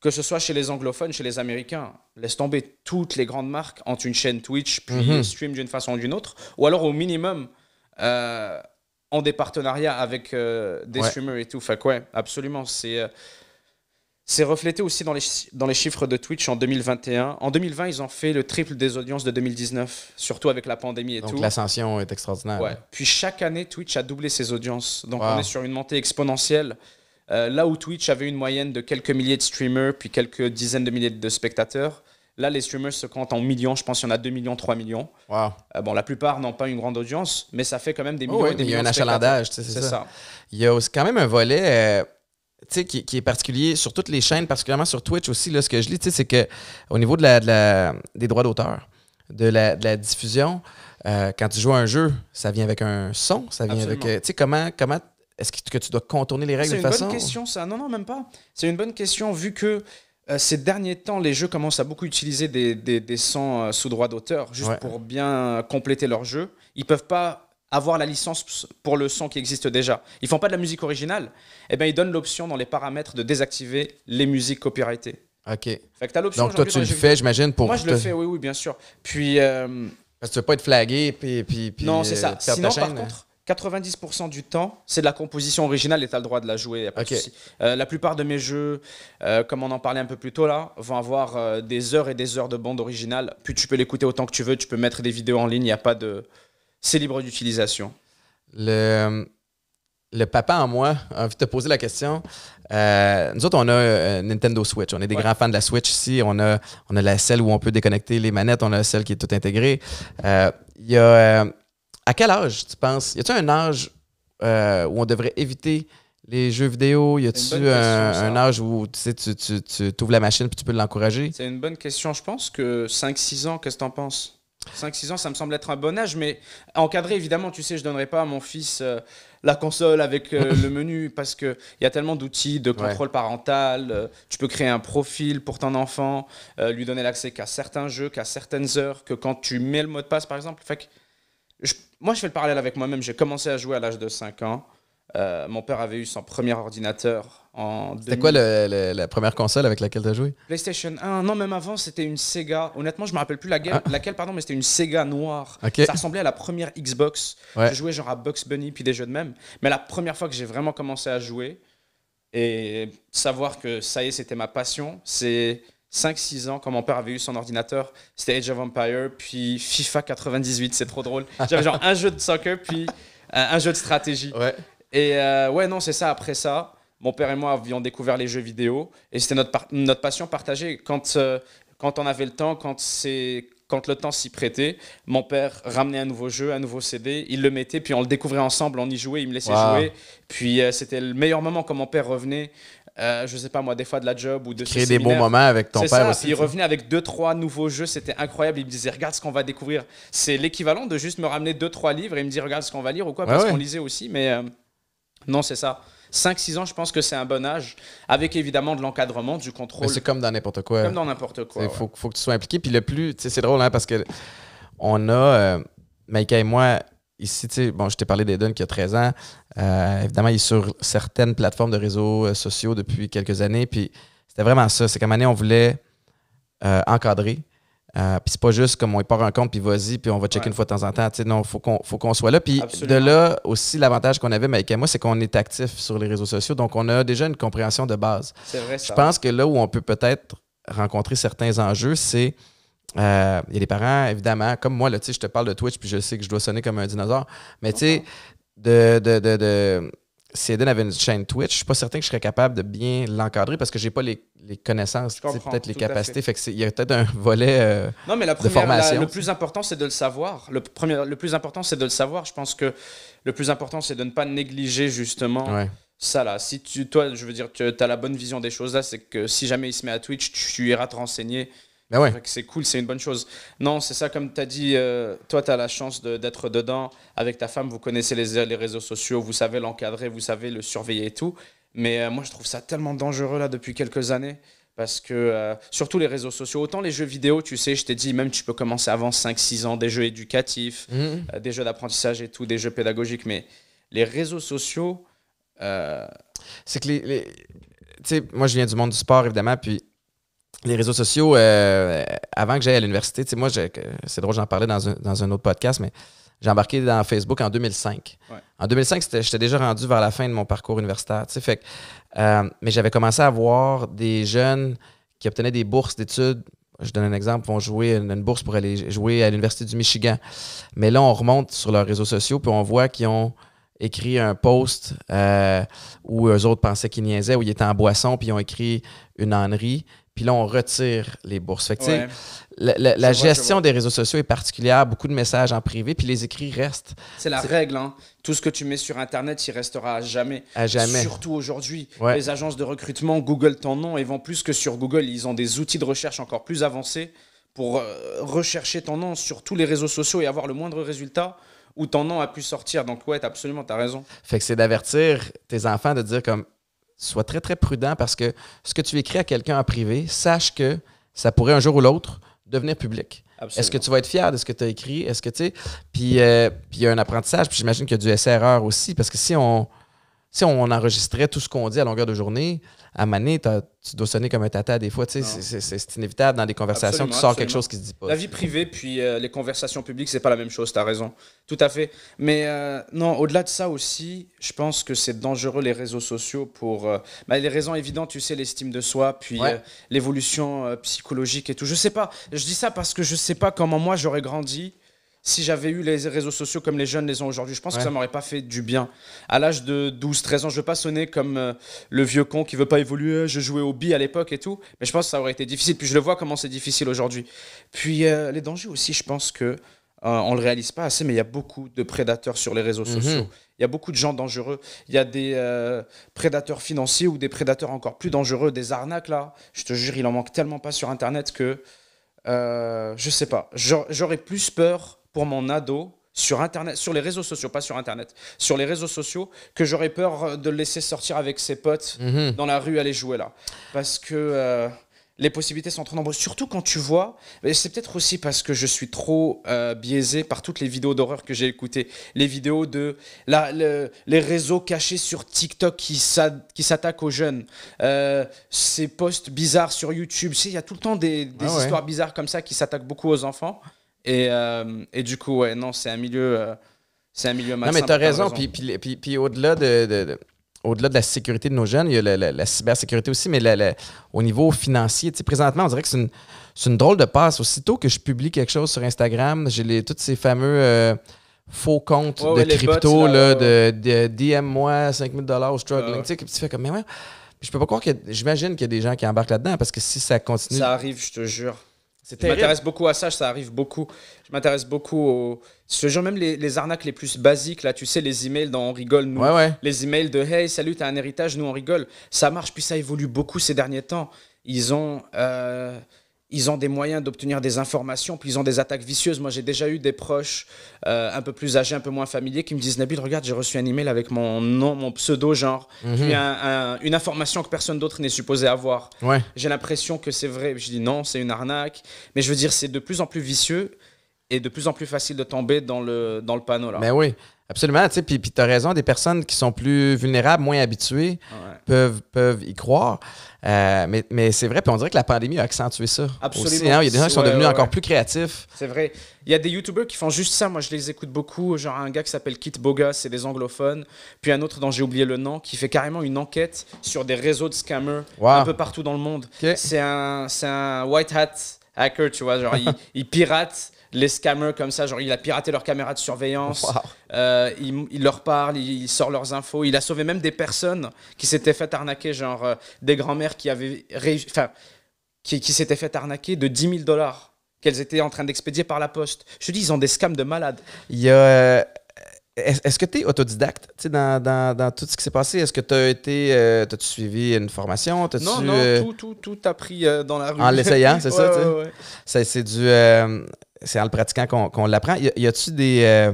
que ce soit chez les anglophones, chez les américains, laisse tomber, toutes les grandes marques ont une chaîne Twitch, puis mm-hmm. stream d'une façon ou d'une autre, ou alors au minimum euh, ont des partenariats avec euh, des ouais. streamers et tout. Fait que ouais, absolument, c'est... Euh, c'est reflété aussi dans les, dans les chiffres de Twitch en deux mille vingt et un. En deux mille vingt, ils ont fait le triple des audiences de deux mille dix-neuf, surtout avec la pandémie et tout. Donc l'ascension est extraordinaire. Ouais. Puis chaque année, Twitch a doublé ses audiences. Donc wow. on est sur une montée exponentielle. Euh, là où Twitch avait une moyenne de quelques milliers de streamers, puis quelques dizaines de milliers de spectateurs, là les streamers se comptent en millions. Je pense qu'il y en a deux millions, trois millions. Wow. Euh, bon, la plupart n'ont pas une grande audience, mais ça fait quand même des millions oh oui, et des millions de spectateurs. Il y a un achalandage, c'est ça. ça. Il y a aussi quand même un volet... Euh... Qui, qui est particulier sur toutes les chaînes, particulièrement sur Twitch aussi. Là, ce que je lis, c'est qu'au niveau de la, de la, des droits d'auteur, de la, de la diffusion, euh, quand tu joues à un jeu, ça vient avec un son, ça vient Absolument. avec… Tu sais, comment, comment est-ce que tu dois contourner les règles de façon… C'est une bonne question, ça. Non, non, même pas. C'est une bonne question vu que euh, ces derniers temps, les jeux commencent à beaucoup utiliser des, des, des sons euh, sous droit d'auteur juste ouais. pour bien compléter leur jeu. Ils ne peuvent pas… avoir la licence pour le son qui existe déjà. Ils ne font pas de la musique originale, et bien ils donnent l'option dans les paramètres de désactiver les musiques copyrightées. OK. Fait que t'as l'option. Donc toi, tu le fais, j'imagine, pour… Moi, je te... le fais, oui, oui, bien sûr. Puis… Euh... Parce que tu ne veux pas être flagué, puis… puis, puis non, c'est ça. Euh, Sinon, par contre, quatre-vingt-dix pour cent du temps, c'est de la composition originale et tu as le droit de la jouer. Y a pas okay. de souci. Euh, la plupart de mes jeux, euh, comme on en parlait un peu plus tôt là, vont avoir euh, des heures et des heures de bande originale. Puis tu peux l'écouter autant que tu veux, tu peux mettre des vidéos en ligne, il n'y a pas de… C'est libre d'utilisation. Le, le papa en moi a envie de te poser la question. Euh, nous autres, on a Nintendo Switch. On est des ouais. grands fans de la Switch ici. On a, on a la celle où on peut déconnecter les manettes. On a celle qui est toute intégrée. Euh, y a, euh, à quel âge, tu penses? Y a-t-il un âge euh, où on devrait éviter les jeux vidéo? Y a-t-il un, un âge où tu sais, tu, tu, tu, tu ouvres la machine et tu peux l'encourager? C'est une bonne question. Je pense que cinq six ans, qu'est-ce que tu en penses? cinq six ans, ça me semble être un bon âge, mais encadré, évidemment, tu sais, je ne donnerai pas à mon fils euh, la console avec euh, le menu parce qu'il y a tellement d'outils de contrôle ouais. parental. Euh, tu peux créer un profil pour ton enfant, euh, lui donner l'accès qu'à certains jeux, qu'à certaines heures, que quand tu mets le mot de passe, par exemple. Fait que je, moi, je fais le parallèle avec moi-même. J'ai commencé à jouer à l'âge de cinq ans. Euh, mon père avait eu son premier ordinateur en deux mille. C'était quoi le, le, la première console avec laquelle tu as joué? PlayStation un. Non, même avant, c'était une Sega. Honnêtement, je ne me rappelle plus laquelle, ah. laquelle pardon, mais c'était une Sega noire. Okay. Ça ressemblait à la première Xbox. Ouais. Je jouais genre à Bugs Bunny puis des jeux de même. Mais la première fois que j'ai vraiment commencé à jouer et savoir que ça y est, c'était ma passion, c'est cinq six ans, quand mon père avait eu son ordinateur. C'était Age of Empires, puis FIFA quatre-vingt-dix-huit. C'est trop drôle. J'avais genre un jeu de soccer, puis euh, un jeu de stratégie. Ouais. Et euh, ouais, non, c'est ça. Après ça, mon père et moi avions découvert les jeux vidéo et c'était notre, notre passion partagée. Quand, euh, quand on avait le temps, quand, quand le temps s'y prêtait, mon père ramenait un nouveau jeu, un nouveau C D, il le mettait, puis on le découvrait ensemble, on y jouait, il me laissait wow. jouer. Puis euh, c'était le meilleur moment quand mon père revenait, euh, je sais pas moi, des fois de la job ou de ses séminaires. Créer des beaux moments avec ton père ça, aussi. Puis il revenait avec deux, trois nouveaux jeux, c'était incroyable. Il me disait, regarde ce qu'on va découvrir. C'est l'équivalent de juste me ramener deux, trois livres et il me dit, regarde ce qu'on va lire ou quoi, ouais, parce ouais. qu'on lisait aussi, mais... Euh, non, c'est ça. cinq six ans, je pense que c'est un bon âge, avec évidemment de l'encadrement, du contrôle. C'est comme dans n'importe quoi. Comme dans n'importe quoi. Il ouais. faut, faut que tu sois impliqué. Puis le plus, tu sais, c'est drôle, hein, parce que on a, euh, Maïka et moi, ici, tu sais, bon, je t'ai parlé d'Eden qui a treize ans. Euh, évidemment, il est sur certaines plateformes de réseaux sociaux depuis quelques années. Puis c'était vraiment ça. C'est qu'à un moment donné, on voulait euh, encadrer. Euh, puis c'est pas juste comme on part un compte, puis vas-y, puis on va checker ouais. une fois de temps en temps. T'sais, non, faut qu'on faut qu'on soit là. Puis de là aussi, l'avantage qu'on avait, Maïka et moi, c'est qu'on est actif sur les réseaux sociaux. Donc, on a déjà une compréhension de base. C'est vrai, ça. Je pense que là où on peut peut-être rencontrer certains enjeux, c'est... Il euh, y a des parents, évidemment, comme moi, là, tu sais, je te parle de Twitch, puis je sais que je dois sonner comme un dinosaure. Mais mm-hmm. tu sais, de... de, de, de si Eden avait une chaîne Twitch, je suis pas certain que je serais capable de bien l'encadrer parce que j'ai pas les, les connaissances, peut-être les capacités. Fait. Fait que il y a peut-être un volet euh, non, mais la première, de formation. La, le plus important, c'est de le savoir. Le, premier, le plus important, c'est de le savoir. Je pense que le plus important, c'est de ne pas négliger justement ouais. ça. Là. Si tu, toi, je veux dire, tu as la bonne vision des choses, là, c'est que si jamais il se met à Twitch, tu, tu iras te renseigner. Ben ouais. C'est cool, c'est une bonne chose. Non, c'est ça, comme tu as dit, euh, toi, tu as la chance d'être de, dedans. Avec ta femme, vous connaissez les, les réseaux sociaux, vous savez l'encadrer, vous savez le surveiller et tout. Mais euh, moi, je trouve ça tellement dangereux là depuis quelques années. Parce que, euh, surtout les réseaux sociaux, autant les jeux vidéo, tu sais, je t'ai dit, même tu peux commencer avant cinq six ans, des jeux éducatifs, mmh. euh, des jeux d'apprentissage et tout, des jeux pédagogiques. Mais les réseaux sociaux... Euh... C'est que les... les... Tu sais, moi, je viens du monde du sport, évidemment, puis... Les réseaux sociaux, euh, avant que j'aille à l'université, tu sais, moi, c'est drôle, j'en parlais dans un, dans un autre podcast, mais j'ai embarqué dans Facebook en deux mille cinq. Ouais. En deux mille cinq, j'étais déjà rendu vers la fin de mon parcours universitaire, tu sais, fait que, euh, mais j'avais commencé à voir des jeunes qui obtenaient des bourses d'études. Je donne un exemple, vont jouer une, une bourse pour aller jouer à l'Université du Michigan. Mais là, on remonte sur leurs réseaux sociaux, puis on voit qu'ils ont écrit un post euh, où eux autres pensaient qu'ils niaisaient, où ils étaient en boisson, puis ils ont écrit une ânerie. Puis là, on retire les bourses. Fait que, ouais. La, la, la vois, gestion des réseaux sociaux est particulière. Beaucoup de messages en privé, puis les écrits restent. C'est la règle. Hein. Tout ce que tu mets sur Internet, il restera à jamais. À jamais. Surtout aujourd'hui. Ouais. Les agences de recrutement, Google ton nom, et vont plus que sur Google. Ils ont des outils de recherche encore plus avancés pour rechercher ton nom sur tous les réseaux sociaux et avoir le moindre résultat où ton nom a pu sortir. Donc, ouais, t'as absolument, t'as raison. Fait que c'est d'avertir tes enfants, de dire comme... Sois très, très prudent parce que ce que tu écris à quelqu'un en privé, sache que ça pourrait un jour ou l'autre devenir public. Est-ce que tu vas être fier de ce que tu as écrit? Est-ce que tu sais? Puis euh, il y a un apprentissage, puis j'imagine qu'il y a du essai-erreur aussi parce que si on, si on enregistrait tout ce qu'on dit à longueur de journée, à maner, tu dois sonner comme un tata des fois. Tu sais, c'est inévitable dans des conversations que tu sors absolument. Quelque chose qui se dit pas. La vie privée puis euh, les conversations publiques, c'est pas la même chose, tu as raison. Tout à fait. Mais euh, non, au-delà de ça aussi, je pense que c'est dangereux les réseaux sociaux pour... Euh, bah, les raisons évidentes, tu sais, l'estime de soi, puis ouais. euh, l'évolution euh, psychologique et tout. Je sais pas, je dis ça parce que je sais pas comment moi j'aurais grandi si j'avais eu les réseaux sociaux comme les jeunes les ont aujourd'hui. Je pense ouais. que ça m'aurait pas fait du bien. À l'âge de douze treize ans, je veux pas sonner comme euh, le vieux con qui veut pas évoluer, je jouais au billes à l'époque et tout, mais je pense que ça aurait été difficile. Puis je le vois comment c'est difficile aujourd'hui. Puis euh, les dangers aussi, je pense que euh, on le réalise pas assez, mais il y a beaucoup de prédateurs sur les réseaux mmh. sociaux. Il y a beaucoup de gens dangereux. Il y a des euh, prédateurs financiers ou des prédateurs encore plus dangereux, des arnaques là. Je te jure, il en manque tellement pas sur Internet que euh, je sais pas. J'aurais plus peur pour mon ado, sur Internet, sur les réseaux sociaux, pas sur Internet, sur les réseaux sociaux, que j'aurais peur de le laisser sortir avec ses potes mmh. dans la rue, aller jouer là. Parce que euh, les possibilités sont trop nombreuses. Surtout quand tu vois, c'est peut-être aussi parce que je suis trop euh, biaisé par toutes les vidéos d'horreur que j'ai écoutées. Les vidéos de la, le, les réseaux cachés sur TikTok qui s'attaquent aux jeunes. Euh, ces posts bizarres sur YouTube. Tu sais, il y a tout le temps des, des ah ouais. histoires bizarres comme ça qui s'attaquent beaucoup aux enfants. Et, euh, et du coup, ouais, non, c'est un milieu, euh, c'est un milieu malsain. Non, mais t'as raison. raison. Puis, puis, puis, puis au-delà de, de, de, au-delà de la sécurité de nos jeunes, il y a la, la, la cybersécurité aussi, mais la, la, au niveau financier, tu sais, présentement, on dirait que c'est une, c'est une drôle de passe. Aussitôt que je publie quelque chose sur Instagram, j'ai tous ces fameux euh, faux comptes ouais, de ouais, crypto, bots, là, ouais. de, de D M-moi, cinq mille dollars struggling, ouais. tu sais, que tu fais comme, mais ouais, je peux pas croire que, j'imagine qu'il y a des gens qui embarquent là-dedans parce que si ça continue… Ça arrive, je te jure. Je m'intéresse beaucoup à ça, ça arrive beaucoup. Je m'intéresse beaucoup aux... Ce genre, même les, les arnaques les plus basiques, là, tu sais, les emails dont on rigole, nous. Ouais, ouais. Les emails de « Hey, salut, t'as un héritage, nous, on rigole ». Ça marche, puis ça évolue beaucoup ces derniers temps. Ils ont, euh, ils ont des moyens d'obtenir des informations, puis ils ont des attaques vicieuses. Moi, j'ai déjà eu des proches euh, un peu plus âgés, un peu moins familiers, qui me disent « Nabil, regarde, j'ai reçu un email avec mon nom, mon pseudo, genre, mm-hmm. puis un, un, une information que personne d'autre n'est supposé avoir. Ouais. » J'ai l'impression que c'est vrai. Je dis « Non, c'est une arnaque. » Mais je veux dire, c'est de plus en plus vicieux et de plus en plus facile de tomber dans le, dans le panneau. Là. Mais oui, absolument. Tu sais, puis, puis tu as raison, des personnes qui sont plus vulnérables, moins habituées, ouais. peuvent, peuvent y croire. Euh, mais mais c'est vrai, puis on dirait que la pandémie a accentué ça. Absolument. Aussi, hein? Il y a des gens qui sont ouais, devenus ouais, encore ouais. plus créatifs. C'est vrai. Il y a des YouTubers qui font juste ça. Moi, je les écoute beaucoup. Genre un gars qui s'appelle Kit Boga, c'est des anglophones. Puis un autre dont j'ai oublié le nom, qui fait carrément une enquête sur des réseaux de scammers wow. un peu partout dans le monde. Okay. C'est un, c'est un white hat hacker, tu vois, genre il, il pirate les scammers comme ça, genre il a piraté leurs caméras de surveillance, wow. euh, il, il leur parle, il, il sort leurs infos, il a sauvé même des personnes qui s'étaient fait arnaquer, genre euh, des grands-mères qui avaient réussi, enfin, qui, qui s'étaient fait arnaquer de dix mille dollars qu'elles étaient en train d'expédier par la poste. Je te dis, ils ont des scams de malades. Il y a... Euh... Est-ce que tu es autodidacte dans, dans, dans tout ce qui s'est passé? Est-ce que tu as été, euh, t'as-tu suivi une formation? T'as-tu, non, non, euh, tout, tout, tout appris euh, dans la rue. En l'essayant, c'est ouais, ça? Ouais, ouais. C'est, c'est, du, euh, c'est en le pratiquant qu'on, qu'on l'apprend. Y, y a-tu des, euh,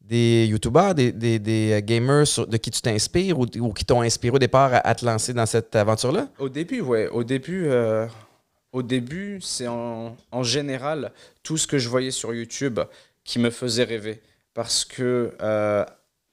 des YouTubers, des, des, des gamers sur, de qui tu t'inspires ou, ou qui t'ont inspiré au départ à, à te lancer dans cette aventure-là? Au début, oui. Au début, euh, au début c'est en, en général tout ce que je voyais sur YouTube qui me faisait rêver. Parce que euh,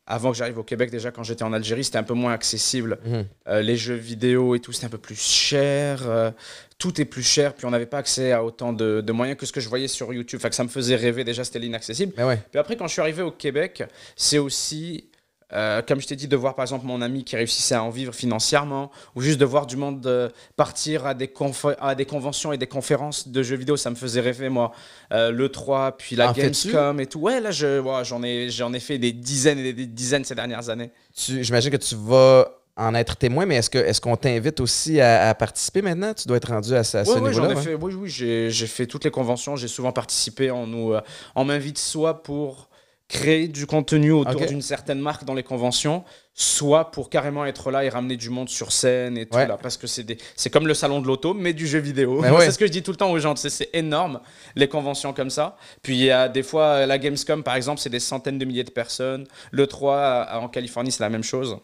avant que j'arrive au Québec, déjà quand j'étais en Algérie, c'était un peu moins accessible. Mmh. Euh, les jeux vidéo et tout, c'était un peu plus cher. Euh, tout est plus cher, puis on n'avait pas accès à autant de, de moyens que ce que je voyais sur YouTube. Enfin, que ça me faisait rêver déjà, c'était l'inaccessible. Mais ouais. Puis après, quand je suis arrivé au Québec, c'est aussi, euh, comme je t'ai dit, de voir par exemple mon ami qui réussissait à en vivre financièrement, ou juste de voir du monde euh, partir à des, conf- à des conventions et des conférences de jeux vidéo, ça me faisait rêver moi. Euh, l'E trois, puis la en Gamescom et tout. Ouais, là, je, wow, j'en ai, j'en ai fait des dizaines et des dizaines ces dernières années. Tu, j'imagine que tu vas en être témoin, mais est-ce, que, est-ce qu'on t'invite aussi à, à participer maintenant? Tu dois être rendu à, à ce ouais, niveau-là. Ouais, ouais. Fait, oui, oui, j'ai, j'ai fait toutes les conventions, j'ai souvent participé. On, nous, euh, on m'invite soit pour créer du contenu autour okay. d'une certaine marque dans les conventions, soit pour carrément être là et ramener du monde sur scène et tout ouais. là, parce que c'est, des, c'est comme le salon de l'auto, mais du jeu vidéo. Ben ouais. C'est ce que je dis tout le temps aux gens, c'est, c'est énorme, les conventions comme ça. Puis il y a des fois, la Gamescom par exemple, c'est des centaines de milliers de personnes. l'E trois en Californie, c'est la même chose.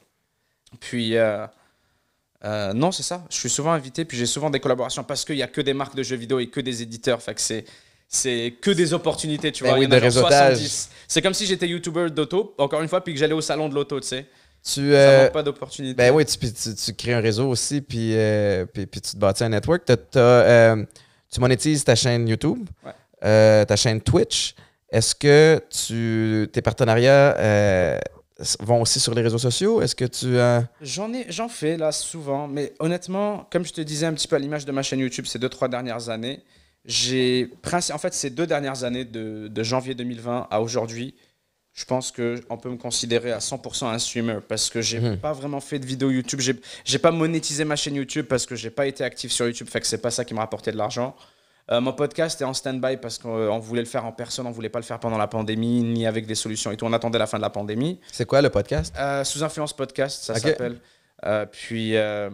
Puis... Euh, Euh, non, c'est ça. Je suis souvent invité, puis j'ai souvent des collaborations parce qu'il n'y a que des marques de jeux vidéo et que des éditeurs. Fait que c'est, c'est que des opportunités, tu vois. Oui, il y en a genre soixante-dix. C'est comme si j'étais YouTuber d'auto, encore une fois, puis que j'allais au salon de l'auto, tu sais. Tu, euh, ça manque pas d'opportunités. Ben oui, tu, tu, tu crées un réseau aussi, puis, euh, puis, puis tu te bâtis un network. T'as, t'as, euh, tu monétises ta chaîne YouTube, ouais. euh, ta chaîne Twitch. Est-ce que tu, tes partenariats... Euh, vont aussi sur les réseaux sociaux? Est-ce que tu... Euh... J'en ai, j'en fais là souvent, mais honnêtement, comme je te disais un petit peu à l'image de ma chaîne YouTube ces deux, trois dernières années, j'ai... En fait, ces deux dernières années, de, de janvier deux mille vingt à aujourd'hui, je pense qu'on peut me considérer à cent pour cent un streamer parce que j'ai mmh. pas vraiment fait de vidéos YouTube. J'ai, j'ai pas monétisé ma chaîne YouTube parce que j'ai pas été actif sur YouTube, fait que c'est pas ça qui me rapportait de l'argent. Euh, mon podcast est en stand-by parce qu'on euh, voulait le faire en personne, on voulait pas le faire pendant la pandémie, ni avec des solutions et tout. On attendait la fin de la pandémie. C'est quoi le podcast? euh, Sous influence podcast, ça okay. s'appelle. Euh, puis euh,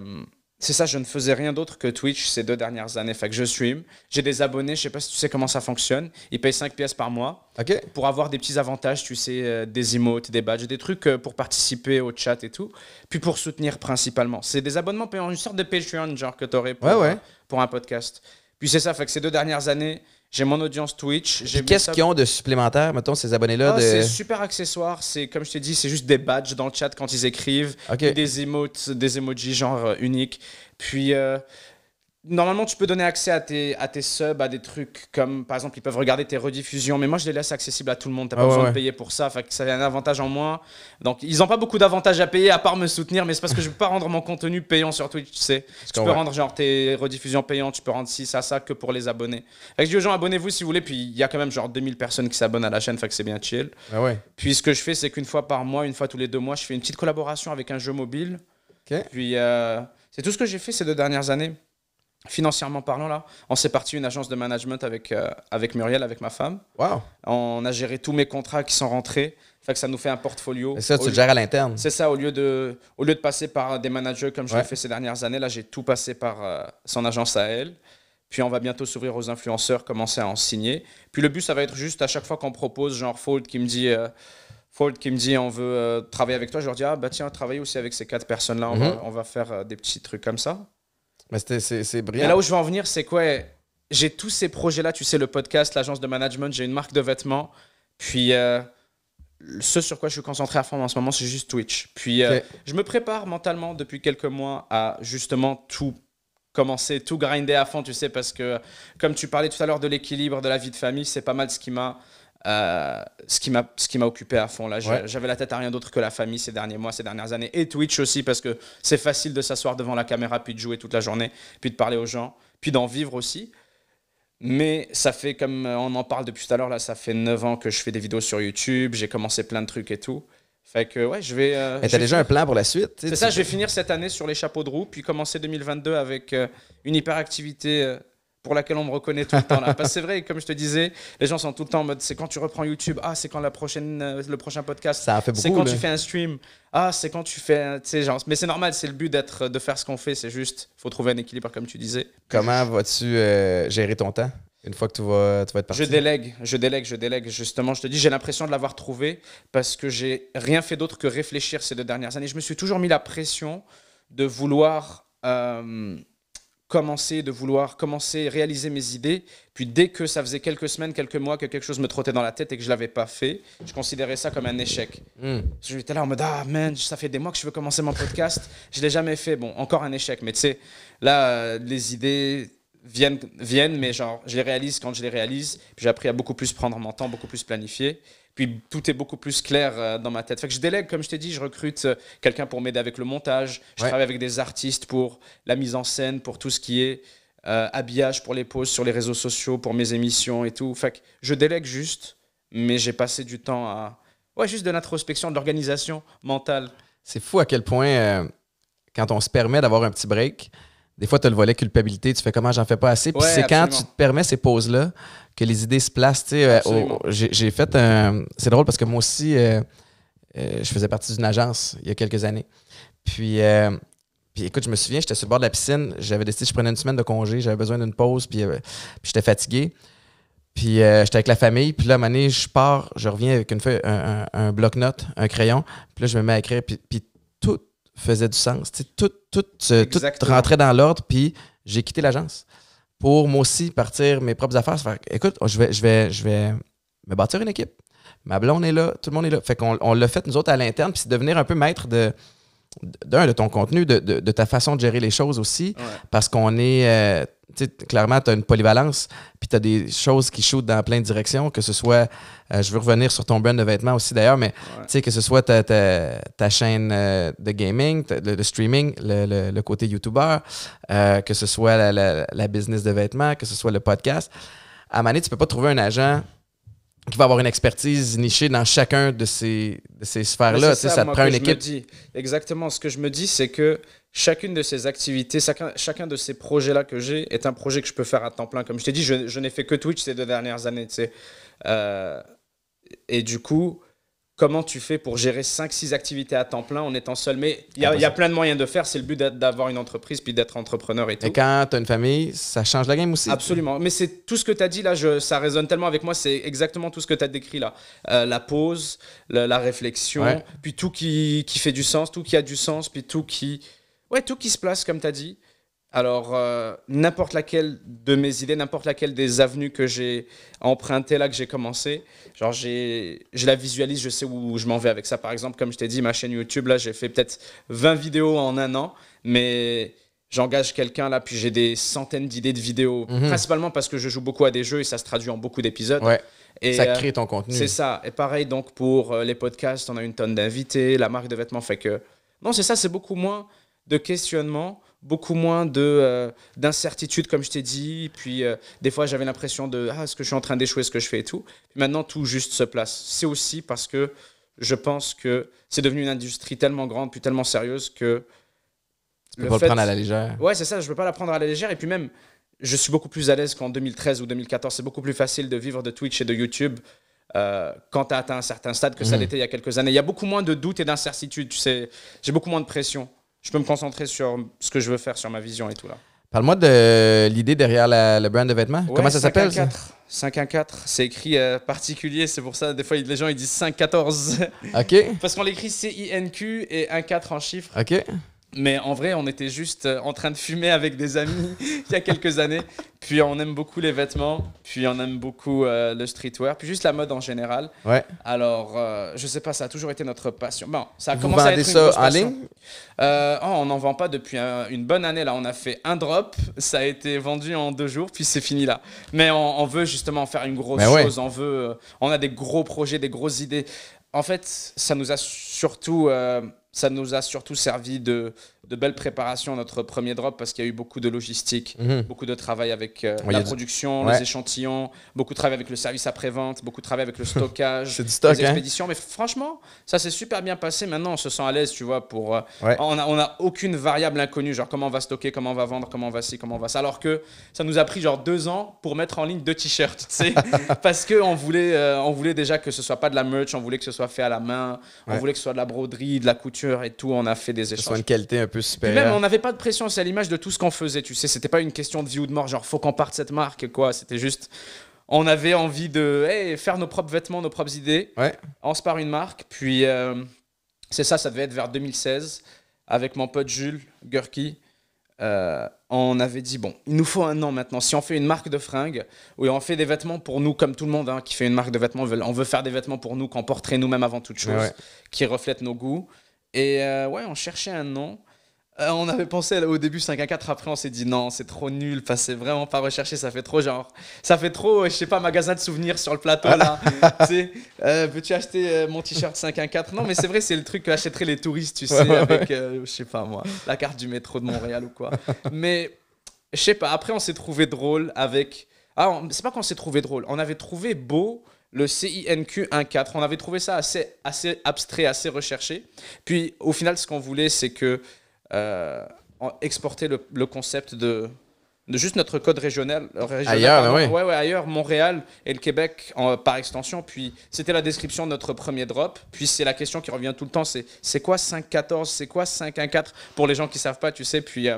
c'est ça, je ne faisais rien d'autre que Twitch ces deux dernières années. Fait que je stream, j'ai des abonnés, je sais pas si tu sais comment ça fonctionne. Ils payent cinq pièces par mois okay. pour avoir des petits avantages, tu sais, euh, des emotes, des badges, des trucs euh, pour participer au chat et tout. Puis pour soutenir principalement. C'est des abonnements payants, une sorte de Patreon genre que tu aurais pour, ouais, ouais. euh, pour un podcast. Puis c'est ça, fait que ces deux dernières années, j'ai mon audience Twitch. J'ai qu'est-ce ça... qu'ils ont de supplémentaire, mettons, ces abonnés-là? Ah, de... C'est super accessoire. C'est, comme je t'ai dit, c'est juste des badges dans le chat quand ils écrivent. Okay. Des emotes, des emojis genre euh, uniques. Puis, euh, normalement, tu peux donner accès à tes, à tes subs, à des trucs comme, par exemple, ils peuvent regarder tes rediffusions. Mais moi, je les laisse accessibles à tout le monde. T'as pas ah, besoin ouais, de payer pour ça. Fait que ça a un avantage en moins. Donc, ils n'ont pas beaucoup d'avantages à payer à part me soutenir. Mais c'est parce que je ne peux pas rendre mon contenu payant sur Twitch, tu sais. C'est tu peux ouais. rendre genre tes rediffusions payantes. Tu peux rendre ci, ça, ça que pour les abonnés. Fait que je dis aux gens, abonnez-vous si vous voulez. Puis, il y a quand même genre deux mille personnes qui s'abonnent à la chaîne. Fait que c'est bien chill. Ah ouais. Puis, ce que je fais, c'est qu'une fois par mois, une fois tous les deux mois, je fais une petite collaboration avec un jeu mobile. Okay. Puis, euh, c'est tout ce que j'ai fait ces deux dernières années. Financièrement parlant, là, on s'est parti une agence de management avec, euh, avec Muriel, avec ma femme. Wow. On a géré tous mes contrats qui sont rentrés. Fait que ça nous fait un portfolio. Et ça, tu le gères à l'interne. C'est ça, au lieu de, au lieu de passer par des managers comme je ouais. l'ai fait ces dernières années, là, j'ai tout passé par euh, son agence à elle. Puis on va bientôt s'ouvrir aux influenceurs, commencer à en signer. Puis le but, ça va être juste à chaque fois qu'on propose, genre Ford qui me dit... Euh, Ford qui me dit on veut euh, travailler avec toi, je leur dis ah bah tiens, travaillez aussi avec ces quatre personnes-là, on, mm-hmm. va, on va faire euh, des petits trucs comme ça. Mais c'est, c'est, c'est brillant. Et là où je veux en venir, c'est que ouais, j'ai tous ces projets-là. Tu sais, le podcast, l'agence de management, j'ai une marque de vêtements. Puis, euh, ce sur quoi je suis concentré à fond en ce moment, c'est juste Twitch. Puis, okay. euh, je me prépare mentalement depuis quelques mois à justement tout commencer, tout grinder à fond, tu sais, parce que comme tu parlais tout à l'heure de l'équilibre, de la vie de famille, c'est pas mal ce qui m'a, euh, ce qui m'a, ce qui m'a occupé à fond. Là, ouais. j'avais la tête à rien d'autre que la famille ces derniers mois, ces dernières années. Et Twitch aussi, parce que c'est facile de s'asseoir devant la caméra, puis de jouer toute la journée, puis de parler aux gens, puis d'en vivre aussi. Mais ça fait, comme on en parle depuis tout à l'heure, là, ça fait neuf ans que je fais des vidéos sur YouTube, j'ai commencé plein de trucs et tout. Fait que, ouais, je vais... Euh, mais t'as déjà un plan pour la suite? C'est ça, je vais finir cette année sur les chapeaux de roue, puis commencer deux mille vingt-deux avec euh, une hyperactivité euh, pour laquelle on me reconnaît tout le temps. Là. Parce que c'est vrai, comme je te disais, les gens sont tout le temps en mode, c'est quand tu reprends YouTube, ah, c'est quand la prochaine, euh, le prochain podcast, ça fait beaucoup, c'est quand mais... tu fais un stream, ah, c'est quand tu fais... Genre, mais c'est normal, c'est le but d'être, de faire ce qu'on fait, c'est juste, il faut trouver un équilibre, comme tu disais. Comment vas-tu euh, gérer ton temps? Une fois que tu vas, tu vas être parti. Je délègue, je délègue, je délègue. Justement, je te dis, j'ai l'impression de l'avoir trouvé parce que j'ai rien fait d'autre que réfléchir ces deux dernières années. Je me suis toujours mis la pression de vouloir euh, commencer, de vouloir commencer, réaliser mes idées. Puis dès que ça faisait quelques semaines, quelques mois que quelque chose me trottait dans la tête et que je ne l'avais pas fait, je considérais ça comme un échec. Mmh. J'étais là en mode, ah man, ça fait des mois que je veux commencer mon podcast. Je ne l'ai jamais fait. Bon, encore un échec. Mais tu sais, là, euh, les idées... Viennent, viennent, mais genre, je les réalise quand je les réalise. J'ai appris à beaucoup plus prendre mon temps, beaucoup plus planifier. Puis tout est beaucoup plus clair euh, dans ma tête. Fait que je délègue, comme je t'ai dit, je recrute euh, quelqu'un pour m'aider avec le montage. Je ouais. travaille avec des artistes pour la mise en scène, pour tout ce qui est euh, habillage, pour les posts sur les réseaux sociaux, pour mes émissions et tout. Fait que je délègue juste, mais j'ai passé du temps à... Ouais, juste de l'introspection, de l'organisation mentale. C'est fou à quel point, euh, quand on se permet d'avoir un petit break... Des fois, tu as le volet culpabilité, tu fais comment j'en fais pas assez. Puis ouais, c'est quand tu te permets ces pauses-là que les idées se placent. Euh, oh, j'ai fait un. C'est drôle parce que moi aussi, euh, euh, je faisais partie d'une agence il y a quelques années. Puis, euh, puis écoute, je me souviens, j'étais sur le bord de la piscine. J'avais décidé que je prenais une semaine de congé, j'avais besoin d'une pause, puis, euh, puis j'étais fatigué. Puis euh, j'étais avec la famille, puis là, à un moment donné, je pars, je reviens avec une feuille, un, un, un bloc-notes, un crayon, puis là, je me mets à écrire, puis, puis tout. Faisait du sens. T'sais, tout, tout, euh, tout rentrait dans l'ordre, puis j'ai quitté l'agence pour moi aussi partir mes propres affaires. Fait, écoute, je vais, je, vais, je vais me bâtir une équipe. Ma blonde est là, tout le monde est là. Fait qu'on on l'a fait, nous autres, à l'interne, puis c'est devenir un peu maître de, d'un, de ton contenu, de, de, de ta façon de gérer les choses aussi, ouais. parce qu'on est... Euh, t'sais, clairement, tu as une polyvalence, puis tu as des choses qui shootent dans plein de directions, que ce soit, euh, je veux revenir sur ton brand de vêtements aussi d'ailleurs, mais ouais. tu sais, que ce soit ta, ta, ta chaîne euh, de gaming, ta, le, le streaming, le, le, le côté YouTuber, euh, que ce soit la, la, la business de vêtements, que ce soit le podcast. À un moment donné, tu peux pas trouver un agent qui va avoir une expertise nichée dans chacun de ces, de ces sphères-là. Ça, ça te prend une équipe. Exactement. Ce que je me dis, c'est que chacune de ces activités, chacun, chacun de ces projets-là que j'ai est un projet que je peux faire à temps plein. Comme je t'ai dit, je, je n'ai fait que Twitch ces deux dernières années. Tu sais. euh, et du coup, comment tu fais pour gérer cinq six activités à temps plein en étant seul? Mais il y, y a plein de moyens de faire. C'est le but d'avoir une entreprise puis d'être entrepreneur et tout. Et quand tu as une famille, ça change la game aussi. Absolument. Mais c'est tout ce que tu as dit là, je, ça résonne tellement avec moi. C'est exactement tout ce que tu as décrit là. Euh, la pause, la, la réflexion, ouais. puis tout qui, qui fait du sens, tout qui a du sens, puis tout qui... Ouais, tout qui se place, comme tu as dit. Alors, euh, n'importe laquelle de mes idées, n'importe laquelle des avenues que j'ai empruntées, là, que j'ai commencé, genre, j'ai, je la visualise, je sais où je m'en vais avec ça. Par exemple, comme je t'ai dit, ma chaîne YouTube, là, j'ai fait peut-être vingt vidéos en un an, mais j'engage quelqu'un, là, puis j'ai des centaines d'idées de vidéos, mm-hmm. principalement parce que je joue beaucoup à des jeux et ça se traduit en beaucoup d'épisodes. Ouais. Et ça crée ton contenu. Euh, c'est ça. Et pareil, donc, pour euh, les podcasts, on a une tonne d'invités, la marque de vêtements fait que... Non, c'est ça, c'est beaucoup moins... de questionnement, beaucoup moins de euh, d'incertitude, comme je t'ai dit. Puis euh, des fois, j'avais l'impression de ah, est-ce que je suis en train d'échouer, ce que je fais et tout. Puis maintenant, tout juste se place. C'est aussi parce que je pense que c'est devenu une industrie tellement grande, puis tellement sérieuse que tu peux pas le prendre à la légère. Ouais, c'est ça. Je peux pas la prendre à la légère. Et puis même, je suis beaucoup plus à l'aise qu'en deux mille treize ou deux mille quatorze. C'est beaucoup plus facile de vivre de Twitch et de YouTube. Euh, quand tu as atteint un certain stade que mmh. ça l'était il y a quelques années. Il y a beaucoup moins de doutes et d'incertitudes. Tu sais, j'ai beaucoup moins de pression. Je peux me concentrer sur ce que je veux faire, sur ma vision et tout là. Parle-moi de l'idée derrière la, le brand de vêtements. Ouais, comment ça s'appelle? cinq un quatre, c'est écrit euh, particulier, c'est pour ça des fois les gens ils disent cinq quatorze. OK. Parce qu'on l'écrit C I N Q et un quatre en chiffres. OK. Mais en vrai, on était juste en train de fumer avec des amis il y a quelques années. Puis on aime beaucoup les vêtements, puis on aime beaucoup euh, le streetwear, puis juste la mode en général. Ouais. Alors, euh, je sais pas, ça a toujours été notre passion. Bon, ça a Vous commencé à être une grosse passion. Vous vendez ça en ligne ? euh, oh, On n'en vend pas depuis un, une bonne année. Là, on a fait un drop, ça a été vendu en deux jours, puis c'est fini là. Mais on, on veut justement faire une grosse Mais chose. Ouais. On veut, euh, on a des gros projets, des grosses idées. En fait, ça nous a surtout, euh, ça nous a surtout servi de, de belle préparation à notre premier drop parce qu'il y a eu beaucoup de logistique, mmh. beaucoup de travail avec euh, oui, la production, du... ouais. les échantillons, beaucoup de travail avec le service après-vente, beaucoup de travail avec le stockage, c'est du stock, les expéditions. Hein. Mais franchement, ça s'est super bien passé. Maintenant, on se sent à l'aise, tu vois. Pour, euh, ouais. On n'a on a aucune variable inconnue, genre comment on va stocker, comment on va vendre, comment on va ci, comment on va ça. Alors que ça nous a pris genre deux ans pour mettre en ligne deux t-shirts, tu sais, parce qu'on voulait, euh, on voulait déjà que ce soit pas de la merch, on voulait que ce soit fait à la main, ouais. on voulait que ce soit de la broderie, de la couture, et tout, on a fait des échanges. Soit une qualité un peu super. Même on n'avait pas de pression, c'est à l'image de tout ce qu'on faisait, tu sais, c'était pas une question de vie ou de mort, genre faut qu'on parte cette marque quoi, c'était juste on avait envie de hey, faire nos propres vêtements, nos propres idées. Ouais. On se part une marque, puis euh, c'est ça, ça devait être vers deux mille seize avec mon pote Jules, Gurky. Euh, on avait dit bon, il nous faut un an maintenant. Si on fait une marque de fringues, oui, on fait des vêtements pour nous comme tout le monde hein, qui fait une marque de vêtements, on veut, on veut faire des vêtements pour nous qu'on porterait nous-mêmes avant toute chose, ouais. qui reflètent nos goûts. Et euh, ouais, on cherchait un nom. Euh, on avait pensé au début cinq un quatre, après on s'est dit non, c'est trop nul, parce c'est vraiment pas recherché, ça fait trop genre, ça fait trop, je sais pas, magasin de souvenirs sur le plateau là. Tu sais, euh, peux-tu acheter euh, mon t-shirt cinq un quatre? Non, mais c'est vrai, c'est le truc qu'achèteraient les touristes, tu sais, ouais, ouais, avec, euh, je sais pas moi, la carte du métro de Montréal ou quoi. Mais je sais pas, après on s'est trouvé drôle avec. Ah, on... c'est pas qu'on s'est trouvé drôle, on avait trouvé beau. Le C I N Q un quatre, on avait trouvé ça assez, assez abstrait, assez recherché. Puis au final, ce qu'on voulait, c'est que euh, exporter le, le concept de, de juste notre code régional. régional ailleurs, oui. Ouais, ouais, ailleurs, Montréal et le Québec en, par extension. Puis c'était la description de notre premier drop. Puis c'est la question qui revient tout le temps, c'est c'est quoi cinq quatorze, c'est quoi cinq un quatre pour les gens qui ne savent pas, tu sais. Puis euh,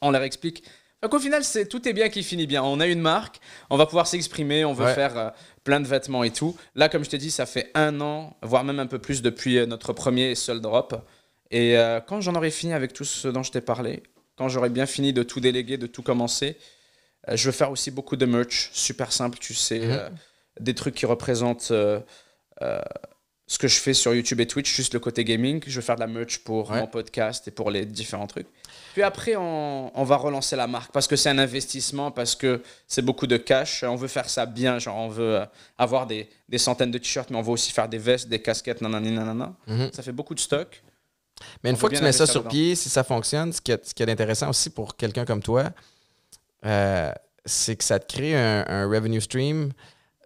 on leur explique. Donc au final, c'est tout est bien qui finit bien. On a une marque, on va pouvoir s'exprimer, on veut ouais. faire euh, plein de vêtements et tout. Là, comme je t'ai dit, ça fait un an, voire même un peu plus depuis notre premier et seul drop. Et euh, quand j'en aurai fini avec tout ce dont je t'ai parlé, quand j'aurai bien fini de tout déléguer, de tout commencer, euh, je veux faire aussi beaucoup de merch, super simple, tu sais, mmh. euh, des trucs qui représentent euh, euh, ce que je fais sur YouTube et Twitch, juste le côté gaming. Je veux faire de la merch pour ouais. mon podcast et pour les différents trucs. Puis après, on, on va relancer la marque parce que c'est un investissement, parce que c'est beaucoup de cash. On veut faire ça bien, genre on veut avoir des, des centaines de t-shirts, mais on veut aussi faire des vestes, des casquettes, nanani, nanana. Mm-hmm. Ça fait beaucoup de stock. Mais une on fois que tu mets ça sur dedans. Pied, si ça fonctionne, ce qui est, ce qui est intéressant aussi pour quelqu'un comme toi, euh, c'est que ça te crée un, un revenue stream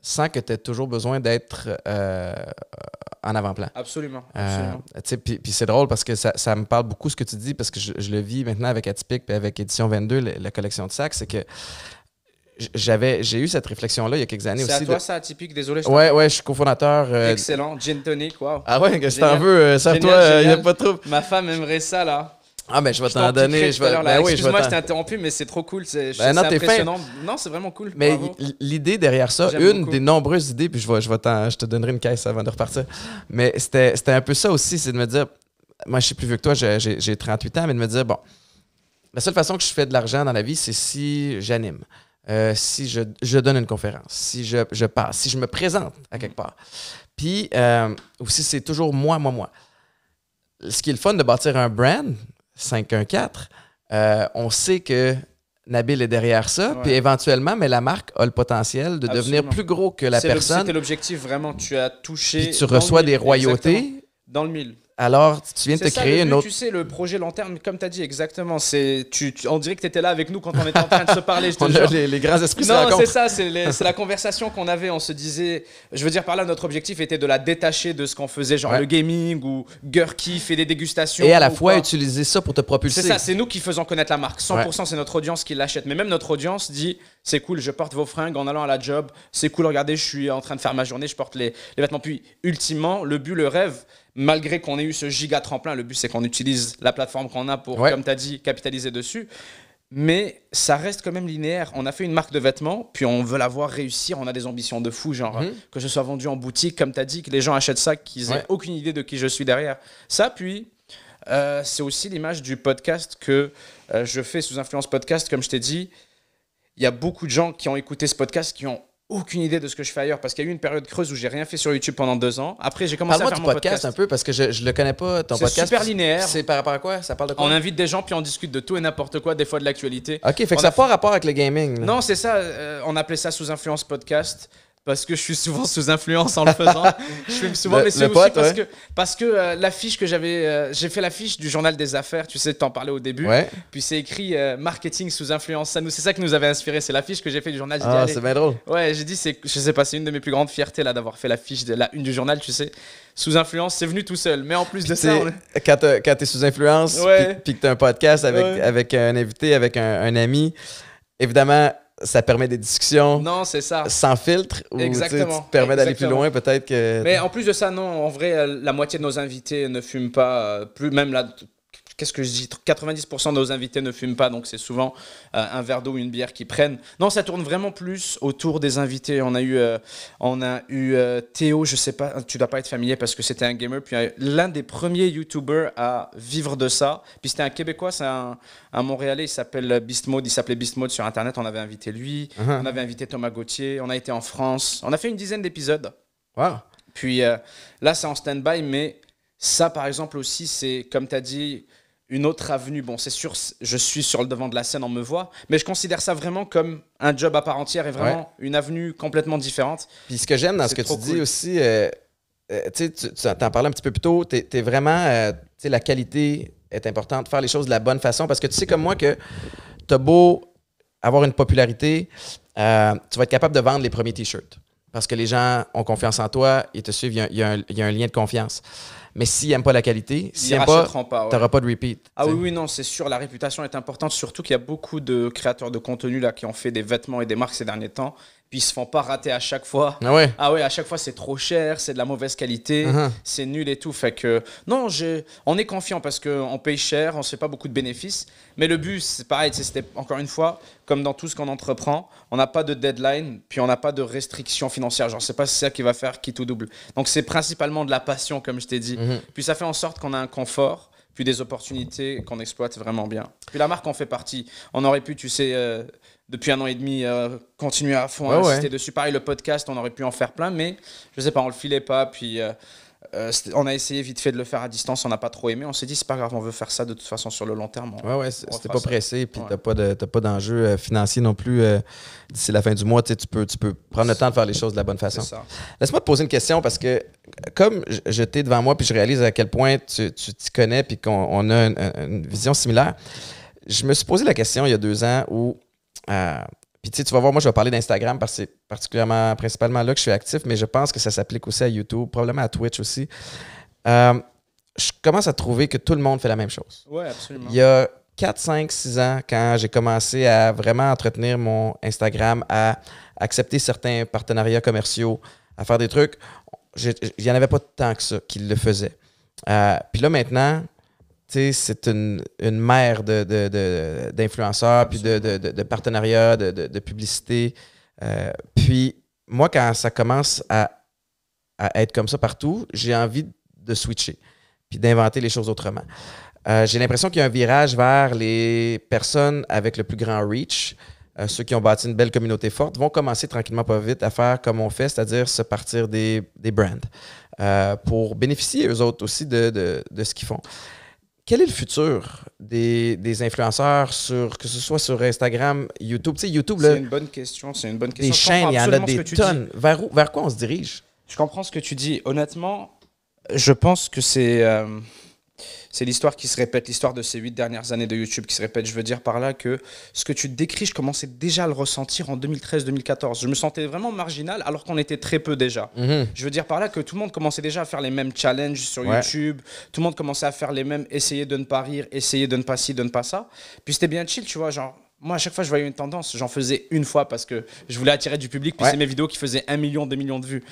sans que tu aies toujours besoin d'être euh, en avant-plan. Absolument. absolument. Euh, puis c'est drôle parce que ça, ça me parle beaucoup ce que tu dis, parce que je, je le vis maintenant avec Atypique et avec Édition vingt-deux, la, la collection de sacs, c'est que j'avais j'ai eu cette réflexion-là il y a quelques années aussi. C'est à toi de... ça, Atypique, désolé. Oui, ouais, je suis cofondateur. Euh... Excellent, gin tonic, wow. Ah ouais, si t'en veux, euh, ça toi, il n'y a pas de trouble. Ma femme aimerait ça, là. Ah ben je vais t'en donner. Excuse-moi, je t'ai interrompu, mais c'est trop cool. C'est ben impressionnant. Fin. Non, c'est vraiment cool. Mais l'idée derrière ça, une beaucoup. des nombreuses idées, puis je vais, je, vais je te donnerai une caisse avant de repartir. Mais c'était un peu ça aussi, c'est de me dire, moi je suis plus vieux que toi, j'ai trente-huit ans, mais de me dire, bon, la seule façon que je fais de l'argent dans la vie, c'est si j'anime, euh, si je, je donne une conférence, si je, je passe, si je me présente à quelque part. Puis euh, aussi, c'est toujours moi, moi, moi. Ce qui est le fun de bâtir un brand, cinq un quatre, euh, on sait que Nabil est derrière ça, puis éventuellement, mais la marque a le potentiel de Absolument. devenir plus gros que la personne. C'était l'objectif, vraiment, tu as touché. Puis tu reçois des royautés. Exactement. Dans le mille. Alors, tu viens de te ça, créer but, une autre… Tu sais, le projet long terme, comme tu as dit, exactement. Tu, tu, on dirait que tu étais là avec nous quand on était en train de se parler. Je te on jure. A les, les grands esprits se racontent. Non, c'est ça, c'est la conversation qu'on avait. On se disait… Je veux dire, par là, notre objectif était de la détacher de ce qu'on faisait, genre ouais. le gaming ou Gurky fait des dégustations. Et à la fois, quoi. utiliser ça pour te propulser. C'est ça, c'est nous qui faisons connaître la marque. cent pour cent, ouais. c'est notre audience qui l'achète. Mais même notre audience dit… C'est cool, je porte vos fringues en allant à la job. C'est cool, regardez, je suis en train de faire ma journée, je porte les, les vêtements. Puis, ultimement, le but, le rêve, malgré qu'on ait eu ce giga tremplin, le but, c'est qu'on utilise la plateforme qu'on a pour, ouais. comme tu as dit, capitaliser dessus. Mais ça reste quand même linéaire. On a fait une marque de vêtements, puis on veut la voir réussir. On a des ambitions de fou, genre mmh. que ce soit vendu en boutique, comme tu as dit, que les gens achètent ça, qu'ils n'aient ouais. aucune idée de qui je suis derrière. Ça, puis… Euh, c'est aussi l'image du podcast que euh, je fais sous influence podcast, comme je t'ai dit. Il y a beaucoup de gens qui ont écouté ce podcast qui n'ont aucune idée de ce que je fais ailleurs parce qu'il y a eu une période creuse où j'ai rien fait sur YouTube pendant deux ans. Après, j'ai commencé à faire mon podcast. Parle-moi du podcast un peu parce que je ne le connais pas, ton podcast. C'est super linéaire. C'est par rapport à quoi? Ça parle de quoi? On invite des gens puis on discute de tout et n'importe quoi, des fois de l'actualité. OK, fait que ça n'a pas rapport avec le gaming. Non, c'est ça. Euh, on appelait ça Sous influence podcast. parce que je suis souvent sous influence en le faisant. Je fume souvent, le, mais c'est aussi pote, parce, ouais. que, parce que euh, l'affiche que j'avais... Euh, j'ai fait l'affiche du journal des affaires, tu sais, t'en parlais au début. Ouais. Puis c'est écrit euh, « Marketing sous influence ». Ça, c'est ça qui nous avait inspiré, c'est l'affiche que j'ai fait du journal. Ah, c'est bien drôle. Ouais, j'ai dit, c'est, je sais pas, c'est une de mes plus grandes fiertés là d'avoir fait l'affiche de la une du journal, tu sais. Sous influence, c'est venu tout seul. Mais en plus puis de ça... On... Quand t'es sous influence, ouais. puis, puis que t'as un podcast avec, ouais. avec un invité, avec un, un ami, évidemment... Ça permet des discussions. Non, c'est ça. Sans filtre. Ou, exactement. Tu sais, tu te permets d'aller plus loin, peut-être que. Mais en plus de ça, non. En vrai, la moitié de nos invités ne fument pas. Euh, plus même là. Qu'est-ce que je dis, quatre-vingt-dix pour cent de nos invités ne fument pas, donc c'est souvent euh, un verre d'eau ou une bière qu'ils prennent. Non, ça tourne vraiment plus autour des invités. On a eu, euh, on a eu euh, Théo, je sais pas, tu dois pas être familier parce que c'était un gamer, puis euh, l'un des premiers YouTubers à vivre de ça. Puis c'était un Québécois, c'est un, un Montréalais, il s'appelle Beastmode, il s'appelait Beastmode sur Internet, on avait invité lui, uh -huh. on avait invité Thomas Gauthier, on a été en France, on a fait une dizaine d'épisodes. Wow. Puis euh, là, c'est en stand-by, mais ça, par exemple, aussi, c'est, comme tu as dit... Une autre avenue, bon c'est sûr, je suis sur le devant de la scène, on me voit, mais je considère ça vraiment comme un job à part entière et vraiment ouais. une avenue complètement différente. Puis ce que j'aime dans ce que tu cool. dis aussi, euh, euh, tu en parlais un petit peu plus tôt, tu es, es vraiment, euh, la qualité est importante, faire les choses de la bonne façon, parce que tu sais comme moi que tu as beau avoir une popularité, euh, tu vas être capable de vendre les premiers t-shirts, parce que les gens ont confiance en toi, ils te suivent, il y, y, y a un lien de confiance. Mais s'ils n'aiment pas la qualité, s'ils n'aiment pas, pas ouais. tu n'auras pas de repeat. Ah oui, oui, non, c'est sûr, la réputation est importante, surtout qu'il y a beaucoup de créateurs de contenu là, qui ont fait des vêtements et des marques ces derniers temps, puis ils ne se font pas rater à chaque fois. Ah ouais, ah ouais à chaque fois, c'est trop cher, c'est de la mauvaise qualité, uh-huh. c'est nul et tout. Fait que, non, on est confiant parce qu'on paye cher, on ne se fait pas beaucoup de bénéfices. Mais le but, c'est pareil, c'était encore une fois, comme dans tout ce qu'on entreprend, on n'a pas de deadline, puis on n'a pas de restrictions financières. Genre, c'est pas ça qui va faire quitte ou double. Donc, c'est principalement de la passion, comme je t'ai dit. Mmh. Puis ça fait en sorte qu'on a un confort, puis des opportunités qu'on exploite vraiment bien. Puis la marque en fait partie. On aurait pu, tu sais, euh, depuis un an et demi, euh, continuer à fond, ouais, insister ouais. dessus. Pareil, le podcast, on aurait pu en faire plein, mais je sais pas, on le filait pas, puis... Euh, Euh, on a essayé vite fait de le faire à distance, on n'a pas trop aimé, on s'est dit c'est pas grave, on veut faire ça de toute façon sur le long terme. On, ouais, ouais, c'était pas ça. Pressé, puis ouais. t'as pas de, t'as pas d'enjeu euh, financier non plus euh, d'ici la fin du mois, tu peux, tu peux prendre le temps de faire les choses de la bonne façon. Laisse-moi te poser une question parce que comme je t'ai devant moi, puis je réalise à quel point tu, tu t'y connais, puis qu'on a une, une vision similaire, je me suis posé la question il y a deux ans où. Euh, Puis tu sais, tu vas voir, moi, je vais parler d'Instagram parce que c'est particulièrement, principalement là que je suis actif, mais je pense que ça s'applique aussi à YouTube, probablement à Twitch aussi. Euh, je commence à trouver que tout le monde fait la même chose. Oui, absolument. Il y a quatre, cinq, six ans, quand j'ai commencé à vraiment entretenir mon Instagram, à accepter certains partenariats commerciaux, à faire des trucs, il n'y en avait pas tant que ça qui le faisait. Euh, Puis là, maintenant... C'est une, une mer d'influenceurs, puis de, de, de, de partenariats, de, de, de publicité. Euh, puis moi, quand ça commence à, à être comme ça partout, j'ai envie de switcher, puis d'inventer les choses autrement. Euh, j'ai l'impression qu'il y a un virage vers les personnes avec le plus grand reach. Euh, ceux qui ont bâti une belle communauté forte vont commencer tranquillement, pas vite, à faire comme on fait, c'est-à-dire se partir des, des brands euh, pour bénéficier eux autres aussi de, de, de ce qu'ils font. Quel est le futur des, des influenceurs, sur, que ce soit sur Instagram, YouTube? Tu sais, YouTube, c'est une bonne question, c'est une bonne question. Des chaînes, il y en a des tonnes. Vers, où, vers quoi on se dirige? Je comprends ce que tu dis. Honnêtement, je pense que c'est euh, c'est l'histoire qui se répète, l'histoire de ces huit dernières années de YouTube qui se répète. Je veux dire par là que ce que tu décris, je commençais déjà à le ressentir en deux mille treize deux mille quatorze. Je me sentais vraiment marginal alors qu'on était très peu déjà. Mm-hmm. Je veux dire par là que tout le monde commençait déjà à faire les mêmes challenges sur ouais. YouTube. Tout le monde commençait à faire les mêmes, essayer de ne pas rire, essayer de ne pas ci, de ne pas ça. Puis c'était bien chill, tu vois, genre... Moi, à chaque fois, je voyais une tendance. J'en faisais une fois parce que je voulais attirer du public. Puis ouais. c'est mes vidéos qui faisaient un million, deux millions de vues.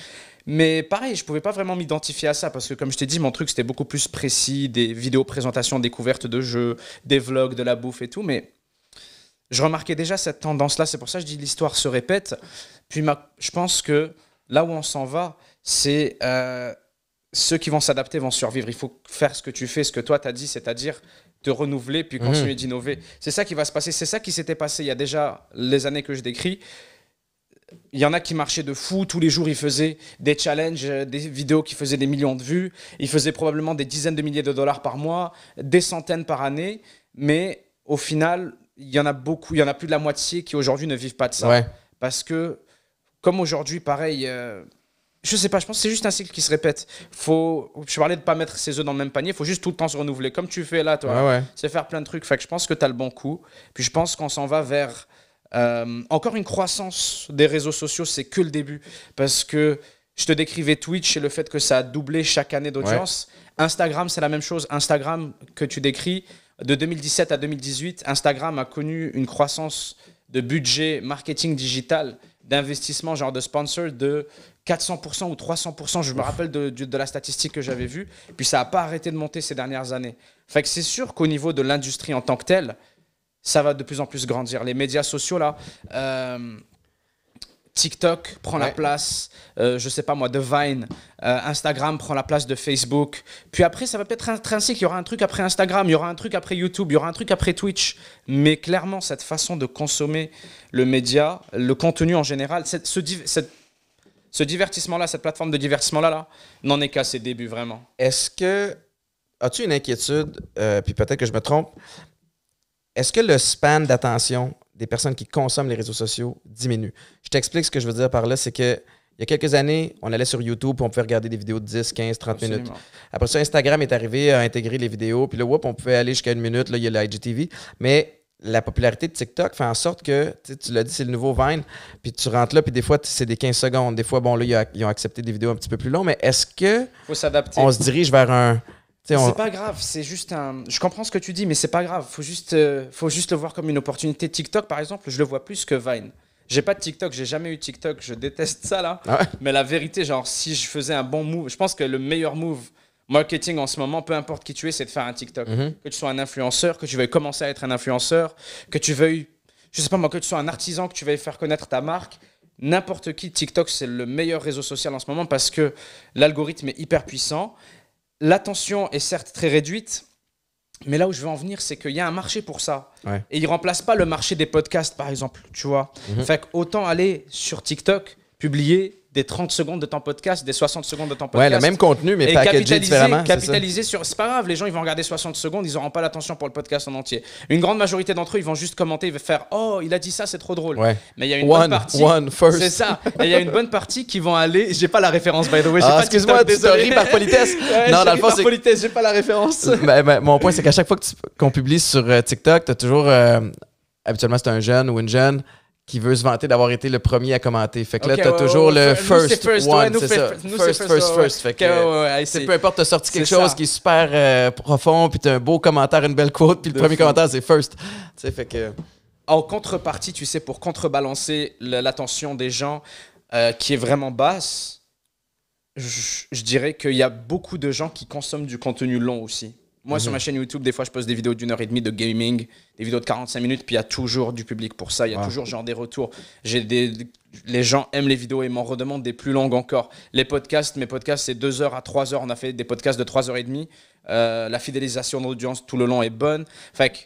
Mais pareil, je ne pouvais pas vraiment m'identifier à ça parce que, comme je t'ai dit, mon truc, c'était beaucoup plus précis. Des vidéos, présentations, découvertes de jeux, des vlogs, de la bouffe et tout. Mais je remarquais déjà cette tendance-là. C'est pour ça que je dis l'histoire se répète. Puis ma... je pense que là où on s'en va, c'est euh, ceux qui vont s'adapter vont survivre. Il faut faire ce que tu fais, ce que toi, tu as dit, c'est-à-dire... de renouveler puis continuer mmh. d'innover. C'est ça qui va se passer. C'est ça qui s'était passé il y a déjà les années que je décris. Il y en a qui marchaient de fou. Tous les jours, ils faisaient des challenges, des vidéos qui faisaient des millions de vues. Ils faisaient probablement des dizaines de milliers de dollars par mois, des centaines par année. Mais au final, il y en a beaucoup. Il y en a plus de la moitié qui aujourd'hui ne vivent pas de ça. Ouais. Parce que comme aujourd'hui, pareil, euh, je sais pas, je pense que c'est juste un cycle qui se répète. Faut, je parlais de pas mettre ses œufs dans le même panier, il faut juste tout le temps se renouveler, comme tu fais là, toi. Ah ouais. C'est faire plein de trucs. Fait que je pense que tu as le bon coup. Puis je pense qu'on s'en va vers euh, encore une croissance des réseaux sociaux, c'est que le début. Parce que je te décrivais Twitch et le fait que ça a doublé chaque année d'audience. Ouais. Instagram, c'est la même chose. Instagram que tu décris, de deux mille dix-sept à deux mille dix-huit, Instagram a connu une croissance de budget marketing digital, d'investissement, genre de sponsor, de quatre cents pour cent ou trois cents pour cent. Je me rappelle de, de, de la statistique que j'avais vue. Puis ça n'a pas arrêté de monter ces dernières années. Fait que c'est sûr qu'au niveau de l'industrie en tant que telle, ça va de plus en plus grandir. Les médias sociaux, là, euh, TikTok prend ouais. la place, euh, je sais pas moi, de Vine, euh, Instagram prend la place de Facebook. Puis après, ça va peut-être intrinsique. Il y aura un truc après Instagram, il y aura un truc après YouTube, il y aura un truc après Twitch. Mais clairement, cette façon de consommer le média, le contenu en général, cette, ce, cette, ce divertissement-là, cette plateforme de divertissement-là, là, n'en est qu'à ses débuts, vraiment. Est-ce que... As-tu une inquiétude, euh, puis peut-être que je me trompe, est-ce que le span d'attention des personnes qui consomment les réseaux sociaux diminuent? Je t'explique ce que je veux dire par là, c'est que il y a quelques années, on allait sur YouTube et on pouvait regarder des vidéos de dix, quinze, trente Absolument. Minutes. Après ça, Instagram est arrivé à intégrer les vidéos, puis là, whoop, on pouvait aller jusqu'à une minute, là, il y a l'I G T V. Mais la popularité de TikTok fait en sorte que, tu l'as dit, c'est le nouveau Vine, puis tu rentres là, puis des fois, c'est des quinze secondes. Des fois, bon, là, ils ont accepté des vidéos un petit peu plus longues, mais est-ce que faut s'adapter. On se dirige vers un... On... C'est pas grave, c'est juste un. Je comprends ce que tu dis, mais c'est pas grave. Faut juste, euh, faut juste le voir comme une opportunité. TikTok, par exemple, je le vois plus que Vine. J'ai pas de TikTok, j'ai jamais eu TikTok, je déteste ça là. Ah ouais. Mais la vérité, genre, si je faisais un bon move, je pense que le meilleur move marketing en ce moment, peu importe qui tu es, c'est de faire un TikTok. Mm-hmm. Que tu sois un influenceur, que tu veuilles commencer à être un influenceur, que tu veuilles, je sais pas moi, que tu sois un artisan, que tu veuilles faire connaître ta marque. N'importe qui, TikTok, c'est le meilleur réseau social en ce moment parce que l'algorithme est hyper puissant. L'attention est certes très réduite, mais là où je veux en venir, c'est qu'il y a un marché pour ça. Ouais. Et il ne remplace pas le marché des podcasts, par exemple, tu vois. Mm-hmm. Fait qu'autant aller sur TikTok, publier des trente secondes de ton podcast, des soixante secondes de ton podcast. Ouais, le même contenu, mais packagé différemment. Capitaliser sur... C'est pas grave, les gens, ils vont regarder soixante secondes, ils n'auront pas l'attention pour le podcast en entier. Une grande majorité d'entre eux, ils vont juste commenter, ils vont faire « Oh, il a dit ça, c'est trop drôle. Ouais. » Mais il y a une one, bonne partie... One first. C'est ça. Et il y a une bonne partie qui vont aller... J'ai pas la référence, by the way. Ah, excuse-moi, tu ris par politesse. Ouais, non, dans le fond, c'est... politesse, j'ai pas la référence. ben, ben, mon point, c'est qu'à chaque fois qu'on publie sur euh, TikTok, t'as toujours... Euh, habituellement, c'est un jeune ou une jeune... qui veut se vanter d'avoir été le premier à commenter. Fait que okay, là, t'as ouais, toujours ouais, le ouais, first, first one, ouais, c'est ça. First, first, first. Ouais. Fait que okay, ouais, ouais, peu importe, t'as sorti quelque chose ça. Qui est super euh, profond, puis t'as un beau commentaire, une belle quote, puis le premier fou. Commentaire, c'est first. T'sais, fait que... En contrepartie, tu sais, pour contrebalancer l'attention des gens euh, qui est vraiment basse, je, je dirais qu'il y a beaucoup de gens qui consomment du contenu long aussi. Moi, mmh. sur ma chaîne YouTube, des fois, je poste des vidéos d'une heure et demie de gaming, des vidéos de quarante-cinq minutes, puis il y a toujours du public pour ça. Il y a ah. toujours genre des retours. J'ai des... Les gens aiment les vidéos et m'en redemandent des plus longues encore. Les podcasts, mes podcasts, c'est deux heures à trois heures. On a fait des podcasts de trois heures trente. Euh, la fidélisation de l'audience tout le long est bonne. Fait que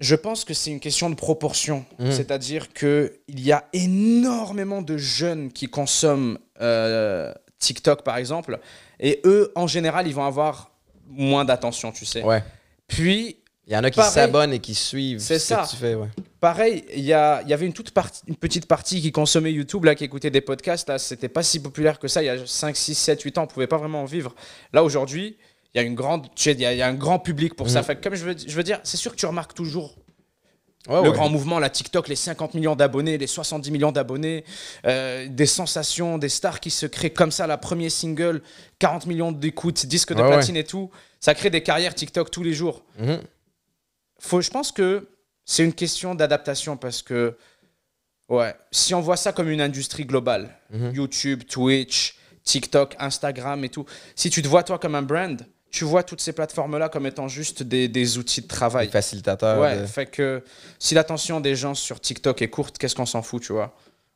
je pense que c'est une question de proportion. Mmh. C'est-à-dire qu'il y a énormément de jeunes qui consomment euh, TikTok, par exemple, et eux, en général, ils vont avoir... moins d'attention, tu sais. Ouais. Puis, il y en a qui s'abonnent et qui suivent ce ça. Que tu fais. Ouais. Pareil, il y, y avait une, toute partie, une petite partie qui consommait YouTube, là, qui écoutait des podcasts. Là, c'était pas si populaire que ça. Il y a cinq, six, sept, huit ans, on pouvait pas vraiment en vivre. Là, aujourd'hui, il y a une grande, tu sais, y a, y a un grand public pour mmh. ça. Fait que comme je veux, je veux dire, c'est sûr que tu remarques toujours ouais, le ouais. grand mouvement, la TikTok, les cinquante millions d'abonnés, les soixante-dix millions d'abonnés, euh, des sensations, des stars qui se créent comme ça, la première single, quarante millions d'écoutes, disque de ouais, platine ouais. et tout. Ça crée des carrières TikTok tous les jours. Mmh. Faut, je pense que c'est une question d'adaptation parce que ouais, si on voit ça comme une industrie globale, mmh. YouTube, Twitch, TikTok, Instagram et tout, si tu te vois toi comme un brand, tu vois toutes ces plateformes-là comme étant juste des, des outils de travail. Des facilitateurs. Ouais, de... fait que si l'attention des gens sur TikTok est courte, qu'est-ce qu'on s'en fout, tu vois?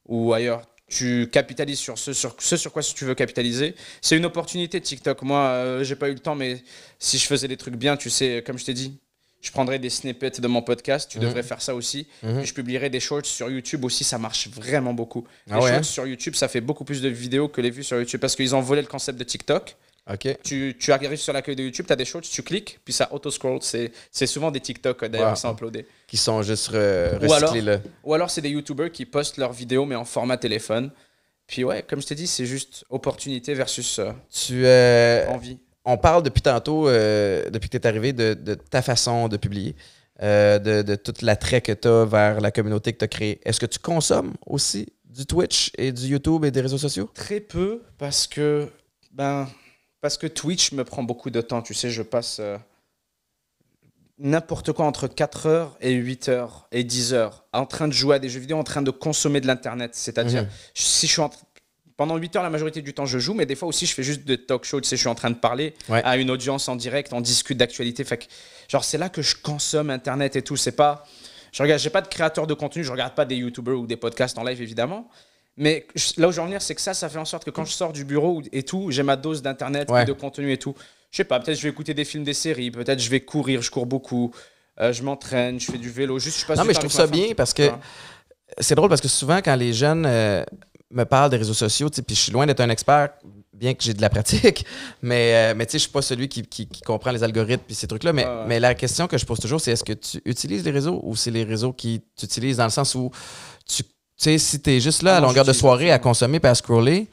Ou ailleurs, tu capitalises sur ce sur, ce sur quoi tu veux capitaliser. C'est une opportunité de TikTok. Moi, euh, j'ai pas eu le temps, mais si je faisais des trucs bien, tu sais, comme je t'ai dit, je prendrais des snippets de mon podcast, tu mmh. devrais faire ça aussi. Mmh. Je publierais des shorts sur YouTube aussi, ça marche vraiment beaucoup. Les ah ouais. shorts sur YouTube, ça fait beaucoup plus de vidéos que les vues sur YouTube parce qu'ils ont volé le concept de TikTok. Okay. Tu, tu arrives sur l'accueil de YouTube, tu as des choses, tu cliques, puis ça auto-scroll. C'est, c'est souvent des TikTok d'ailleurs wow. qui sont uploadés. Qui sont juste re- recyclés là. Ou alors, c'est des YouTubers qui postent leurs vidéos, mais en format téléphone. Puis ouais, comme je t'ai dit, c'est juste opportunité versus euh, tu, euh, envie. On parle depuis tantôt, euh, depuis que tu es arrivé, de, de ta façon de publier, euh, de, de tout l'attrait que tu as vers la communauté que tu as créée. Est-ce que tu consommes aussi du Twitch et du YouTube et des réseaux sociaux? Très peu, parce que... ben Parce que Twitch me prend beaucoup de temps. Tu sais, je passe euh, n'importe quoi entre quatre heures et huit heures et dix heures en train de jouer à des jeux vidéo, en train de consommer de l'Internet. C'est-à-dire, mmh. si je suis en tra- pendant huit heures, la majorité du temps, je joue, mais des fois aussi, je fais juste des talk shows. Tu sais, je suis en train de parler ouais. à une audience en direct, on discute d'actualité. Fait que, genre, c'est là que je consomme Internet et tout. C'est pas, je regarde, j'ai pas de créateur de contenu, je regarde pas des YouTubers ou des podcasts en live, évidemment. Mais là où je veux en venir, c'est que ça, ça fait en sorte que quand je sors du bureau et tout, j'ai ma dose d'internet, ouais. de contenu et tout. Je sais pas, peut-être je vais écouter des films, des séries, peut-être je vais courir, je cours beaucoup, euh, je m'entraîne, je fais du vélo, juste je passe non, du temps. Non, mais je trouve ça bien parce que ouais. c'est drôle parce que souvent quand les jeunes euh, me parlent des réseaux sociaux, tu sais, puis je suis loin d'être un expert, bien que j'ai de la pratique, mais, euh, mais tu sais, je suis pas celui qui, qui, qui comprend les algorithmes et ces trucs-là. Mais, euh... mais la question que je pose toujours, c'est est-ce que tu utilises les réseaux ou c'est les réseaux qui t'utilisent dans le sens où tu Tu sais, si t'es juste là ah, à longueur de soirée à consommer et à scroller,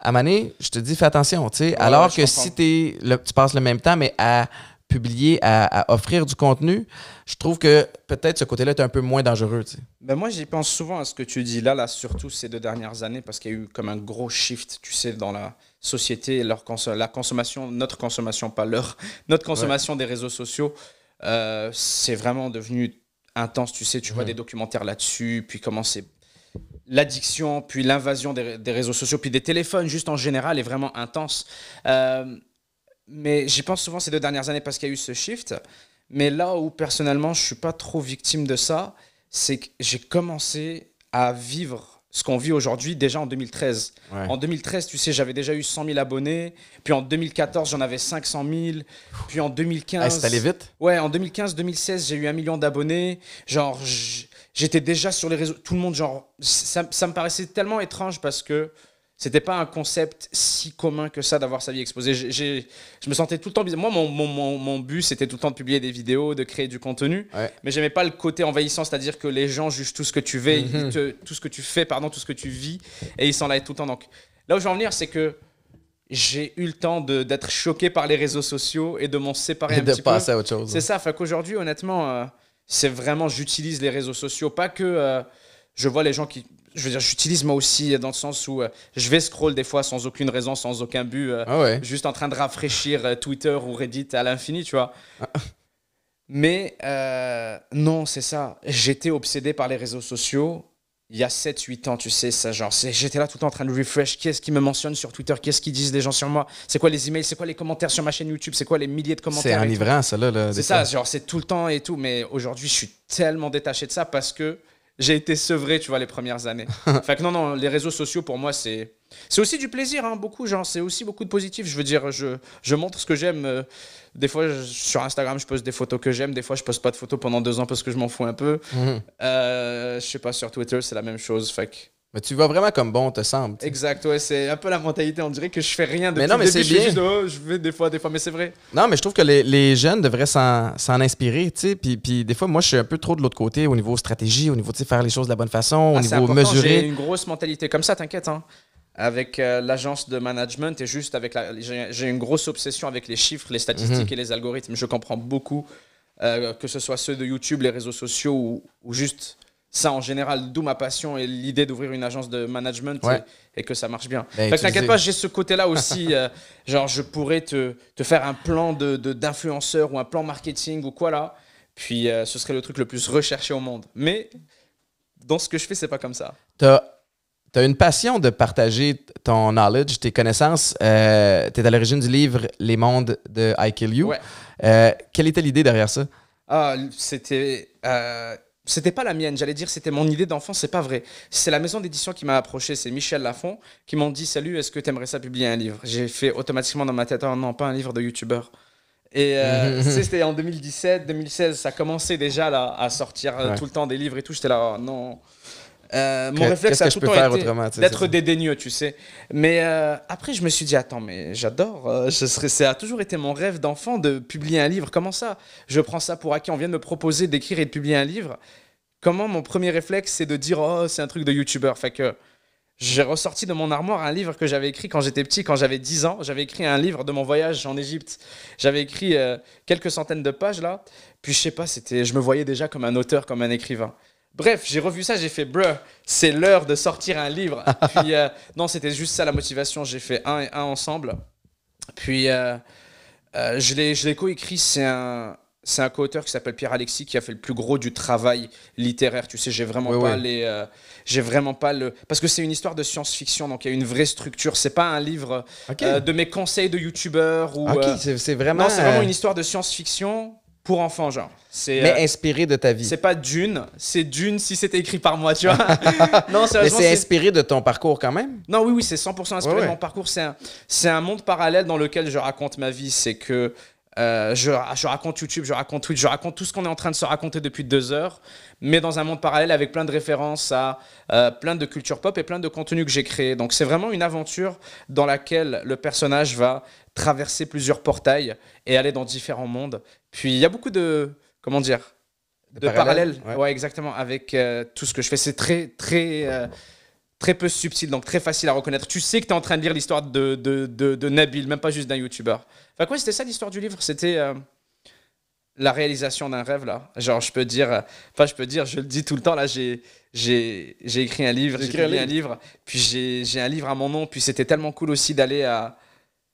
à Mané, je te dis, fais attention. Tu sais, ouais, alors ouais, que comprends. si t'es le, tu passes le même temps, mais à publier, à, à offrir du contenu, je trouve que peut-être ce côté-là est un peu moins dangereux. Tu sais. Ben moi, j'y pense souvent à ce que tu dis là, là, surtout ces deux dernières années, parce qu'il y a eu comme un gros shift, tu sais, dans la société, leur cons- la consommation, notre consommation, pas leur, notre consommation ouais. des réseaux sociaux, euh, c'est vraiment devenu intense. Tu sais, tu mmh. vois des documentaires là-dessus, puis comment c'est l'addiction, puis l'invasion des, des réseaux sociaux, puis des téléphones juste en général est vraiment intense. Euh, mais j'y pense souvent ces deux dernières années parce qu'il y a eu ce shift. Mais là où personnellement, je ne suis pas trop victime de ça, c'est que j'ai commencé à vivre ce qu'on vit aujourd'hui déjà en deux mille treize. Ouais. En deux mille treize, tu sais, j'avais déjà eu cent mille abonnés. Puis en deux mille quatorze, j'en avais cinq cent mille. Puis en deux mille quinze... Ah, c'est allé vite? Ouais, en deux mille quinze deux mille seize, j'ai eu un million d'abonnés. Genre... J'... J'étais déjà sur les réseaux, tout le monde, genre, ça, ça me paraissait tellement étrange parce que c'était pas un concept si commun que ça d'avoir sa vie exposée. J'ai, j'ai, je me sentais tout le temps bizarre. Moi, mon, mon, mon but, c'était tout le temps de publier des vidéos, de créer du contenu, ouais. mais j'aimais pas le côté envahissant, c'est-à-dire que les gens jugent tout ce que tu fais, mm-hmm. te, tout ce que tu fais, pardon, tout ce que tu vis, et ils s'en laissent tout le temps. Donc, là où je veux en venir, c'est que j'ai eu le temps de, d'être choqué par les réseaux sociaux et de m'en séparer et un petit peu. Et de passer à autre chose. C'est ça, fait qu'aujourd'hui, honnêtement... Euh, c'est vraiment, j'utilise les réseaux sociaux, pas que euh, je vois les gens qui... Je veux dire, j'utilise moi aussi dans le sens où euh, je vais scroll des fois sans aucune raison, sans aucun but, euh, ah ouais. juste en train de rafraîchir euh, Twitter ou Reddit à l'infini, tu vois. Ah. Mais euh, non, c'est ça. J'étais obsédé par les réseaux sociaux il y a sept huit ans, tu sais, ça genre, c'est, j'étais là tout le temps en train de refresh. Qu'est-ce qu'ils me mentionnent sur Twitter? Qu'est-ce qu'ils disent les gens sur moi? C'est quoi les emails? C'est quoi les commentaires sur ma chaîne YouTube? C'est quoi les milliers de commentaires? C'est enivrant, ça, là. là c'est ça, temps. genre, c'est tout le temps et tout. Mais aujourd'hui, je suis tellement détaché de ça parce que j'ai été sevré, tu vois, les premières années. Fait que non, non, les réseaux sociaux, pour moi, c'est, c'est aussi du plaisir, hein, beaucoup, genre, c'est aussi beaucoup de positif. Je veux dire, je, je montre ce que j'aime. Des fois, je, sur Instagram, je poste des photos que j'aime. Des fois, je poste pas de photos pendant deux ans parce que je m'en fous un peu. Mmh. Euh, je sais pas, sur Twitter, c'est la même chose. Fait que... Mais tu vas vraiment comme bon, te semble. T'sais. Exact, ouais, c'est un peu la mentalité. On dirait que je fais rien de mais non, mais début, c'est je bien. Suis juste, oh, je vais des fois, des fois, mais c'est vrai. Non, mais je trouve que les, les jeunes devraient s'en, s'en inspirer, tu sais. Puis, puis des fois, moi, je suis un peu trop de l'autre côté au niveau stratégie, au niveau, tu sais, faire les choses de la bonne façon, ah, au niveau mesurer. J'ai une grosse mentalité comme ça, t'inquiète, hein. Avec euh, l'agence de management et juste avec la, j'ai, j'ai une grosse obsession avec les chiffres, les statistiques mmh. et les algorithmes. Je comprends beaucoup, euh, que ce soit ceux de YouTube, les réseaux sociaux ou, ou juste ça en général, d'où ma passion et l'idée d'ouvrir une agence de management ouais. et, et que ça marche bien. Ben, fait que t'inquiète pas, j'ai ce côté-là aussi. euh, genre, je pourrais te, te faire un plan de, de, d'influenceur ou un plan marketing ou quoi là. Puis, euh, ce serait le truc le plus recherché au monde. Mais dans ce que je fais, c'est pas comme ça. T'as, t'as une passion de partager ton knowledge, tes connaissances. Euh, t'es à l'origine du livre « Les mondes » de Aiekillu. Ouais. Euh, quelle était l'idée derrière ça? Ah, c'était... Euh, C'était pas la mienne, j'allais dire c'était mon idée d'enfant, c'est pas vrai. C'est la maison d'édition qui m'a approché, c'est Michel Lafont qui m'ont dit « Salut, est-ce que t'aimerais ça publier un livre ?» J'ai fait automatiquement dans ma tête « Oh non, pas un livre de youtubeur ». Et euh, c'était en deux mille dix-sept, deux mille seize, ça commençait déjà là, à sortir ouais. tout le temps des livres et tout, j'étais là « Oh non ». Euh, mon réflexe a tout le temps été d'être dédaigneux, tu sais. Mais euh, après, je me suis dit, attends, mais j'adore. Euh, ce serait, ça a toujours été mon rêve d'enfant de publier un livre. Comment ça? Je prends ça pour acquis. On vient de me proposer d'écrire et de publier un livre. Comment mon premier réflexe, c'est de dire, oh, c'est un truc de youtubeur. Fait que j'ai ressorti de mon armoire un livre que j'avais écrit quand j'étais petit, quand j'avais dix ans. J'avais écrit un livre de mon voyage en Égypte. J'avais écrit euh, quelques centaines de pages, là. Puis, je sais pas, c'était, je me voyais déjà comme un auteur, comme un écrivain. Bref, j'ai revu ça, j'ai fait « Bruh, c'est l'heure de sortir un livre ». Puis euh, non, c'était juste ça la motivation, j'ai fait un et un ensemble. Puis euh, euh, je l'ai co-écrit, c'est un, un co-auteur qui s'appelle Pierre-Alexis qui a fait le plus gros du travail littéraire. Tu sais, j'ai vraiment, oui, oui. euh, vraiment pas le… Parce que c'est une histoire de science-fiction, donc il y a une vraie structure. C'est pas un livre okay. euh, de mes conseils de youtubeurs. Ou, ok, euh, c'est vraiment… Non, c'est vraiment une histoire de science-fiction. Pour enfants, genre. Mais euh, inspiré de ta vie. C'est pas Dune, c'est Dune si c'était écrit par moi, tu vois. Non, mais c'est inspiré de ton parcours quand même. Non, oui, oui, c'est cent pour cent inspiré ouais, ouais. de mon parcours. C'est un, un monde parallèle dans lequel je raconte ma vie. C'est que euh, je, je raconte YouTube, je raconte Twitch, je raconte tout ce qu'on est en train de se raconter depuis deux heures, mais dans un monde parallèle avec plein de références à euh, plein de culture pop et plein de contenus que j'ai créé. Donc c'est vraiment une aventure dans laquelle le personnage va traverser plusieurs portails et aller dans différents mondes. Puis il y a beaucoup de, comment dire, de, de parallèles, parallèles ouais. Ouais, exactement, avec euh, tout ce que je fais. C'est très, très, euh, très peu subtil, donc très facile à reconnaître. Tu sais que tu es en train de lire l'histoire de, de, de, de Nabil, même pas juste d'un youtubeur. Enfin quoi, c'était ça l'histoire du livre, c'était euh, la réalisation d'un rêve là. Genre je peux dire, enfin euh, je peux dire, je le dis tout le temps là, j'ai écrit un livre, j'ai écrit un livre, un livre puis j'ai un livre à mon nom, puis c'était tellement cool aussi d'aller à…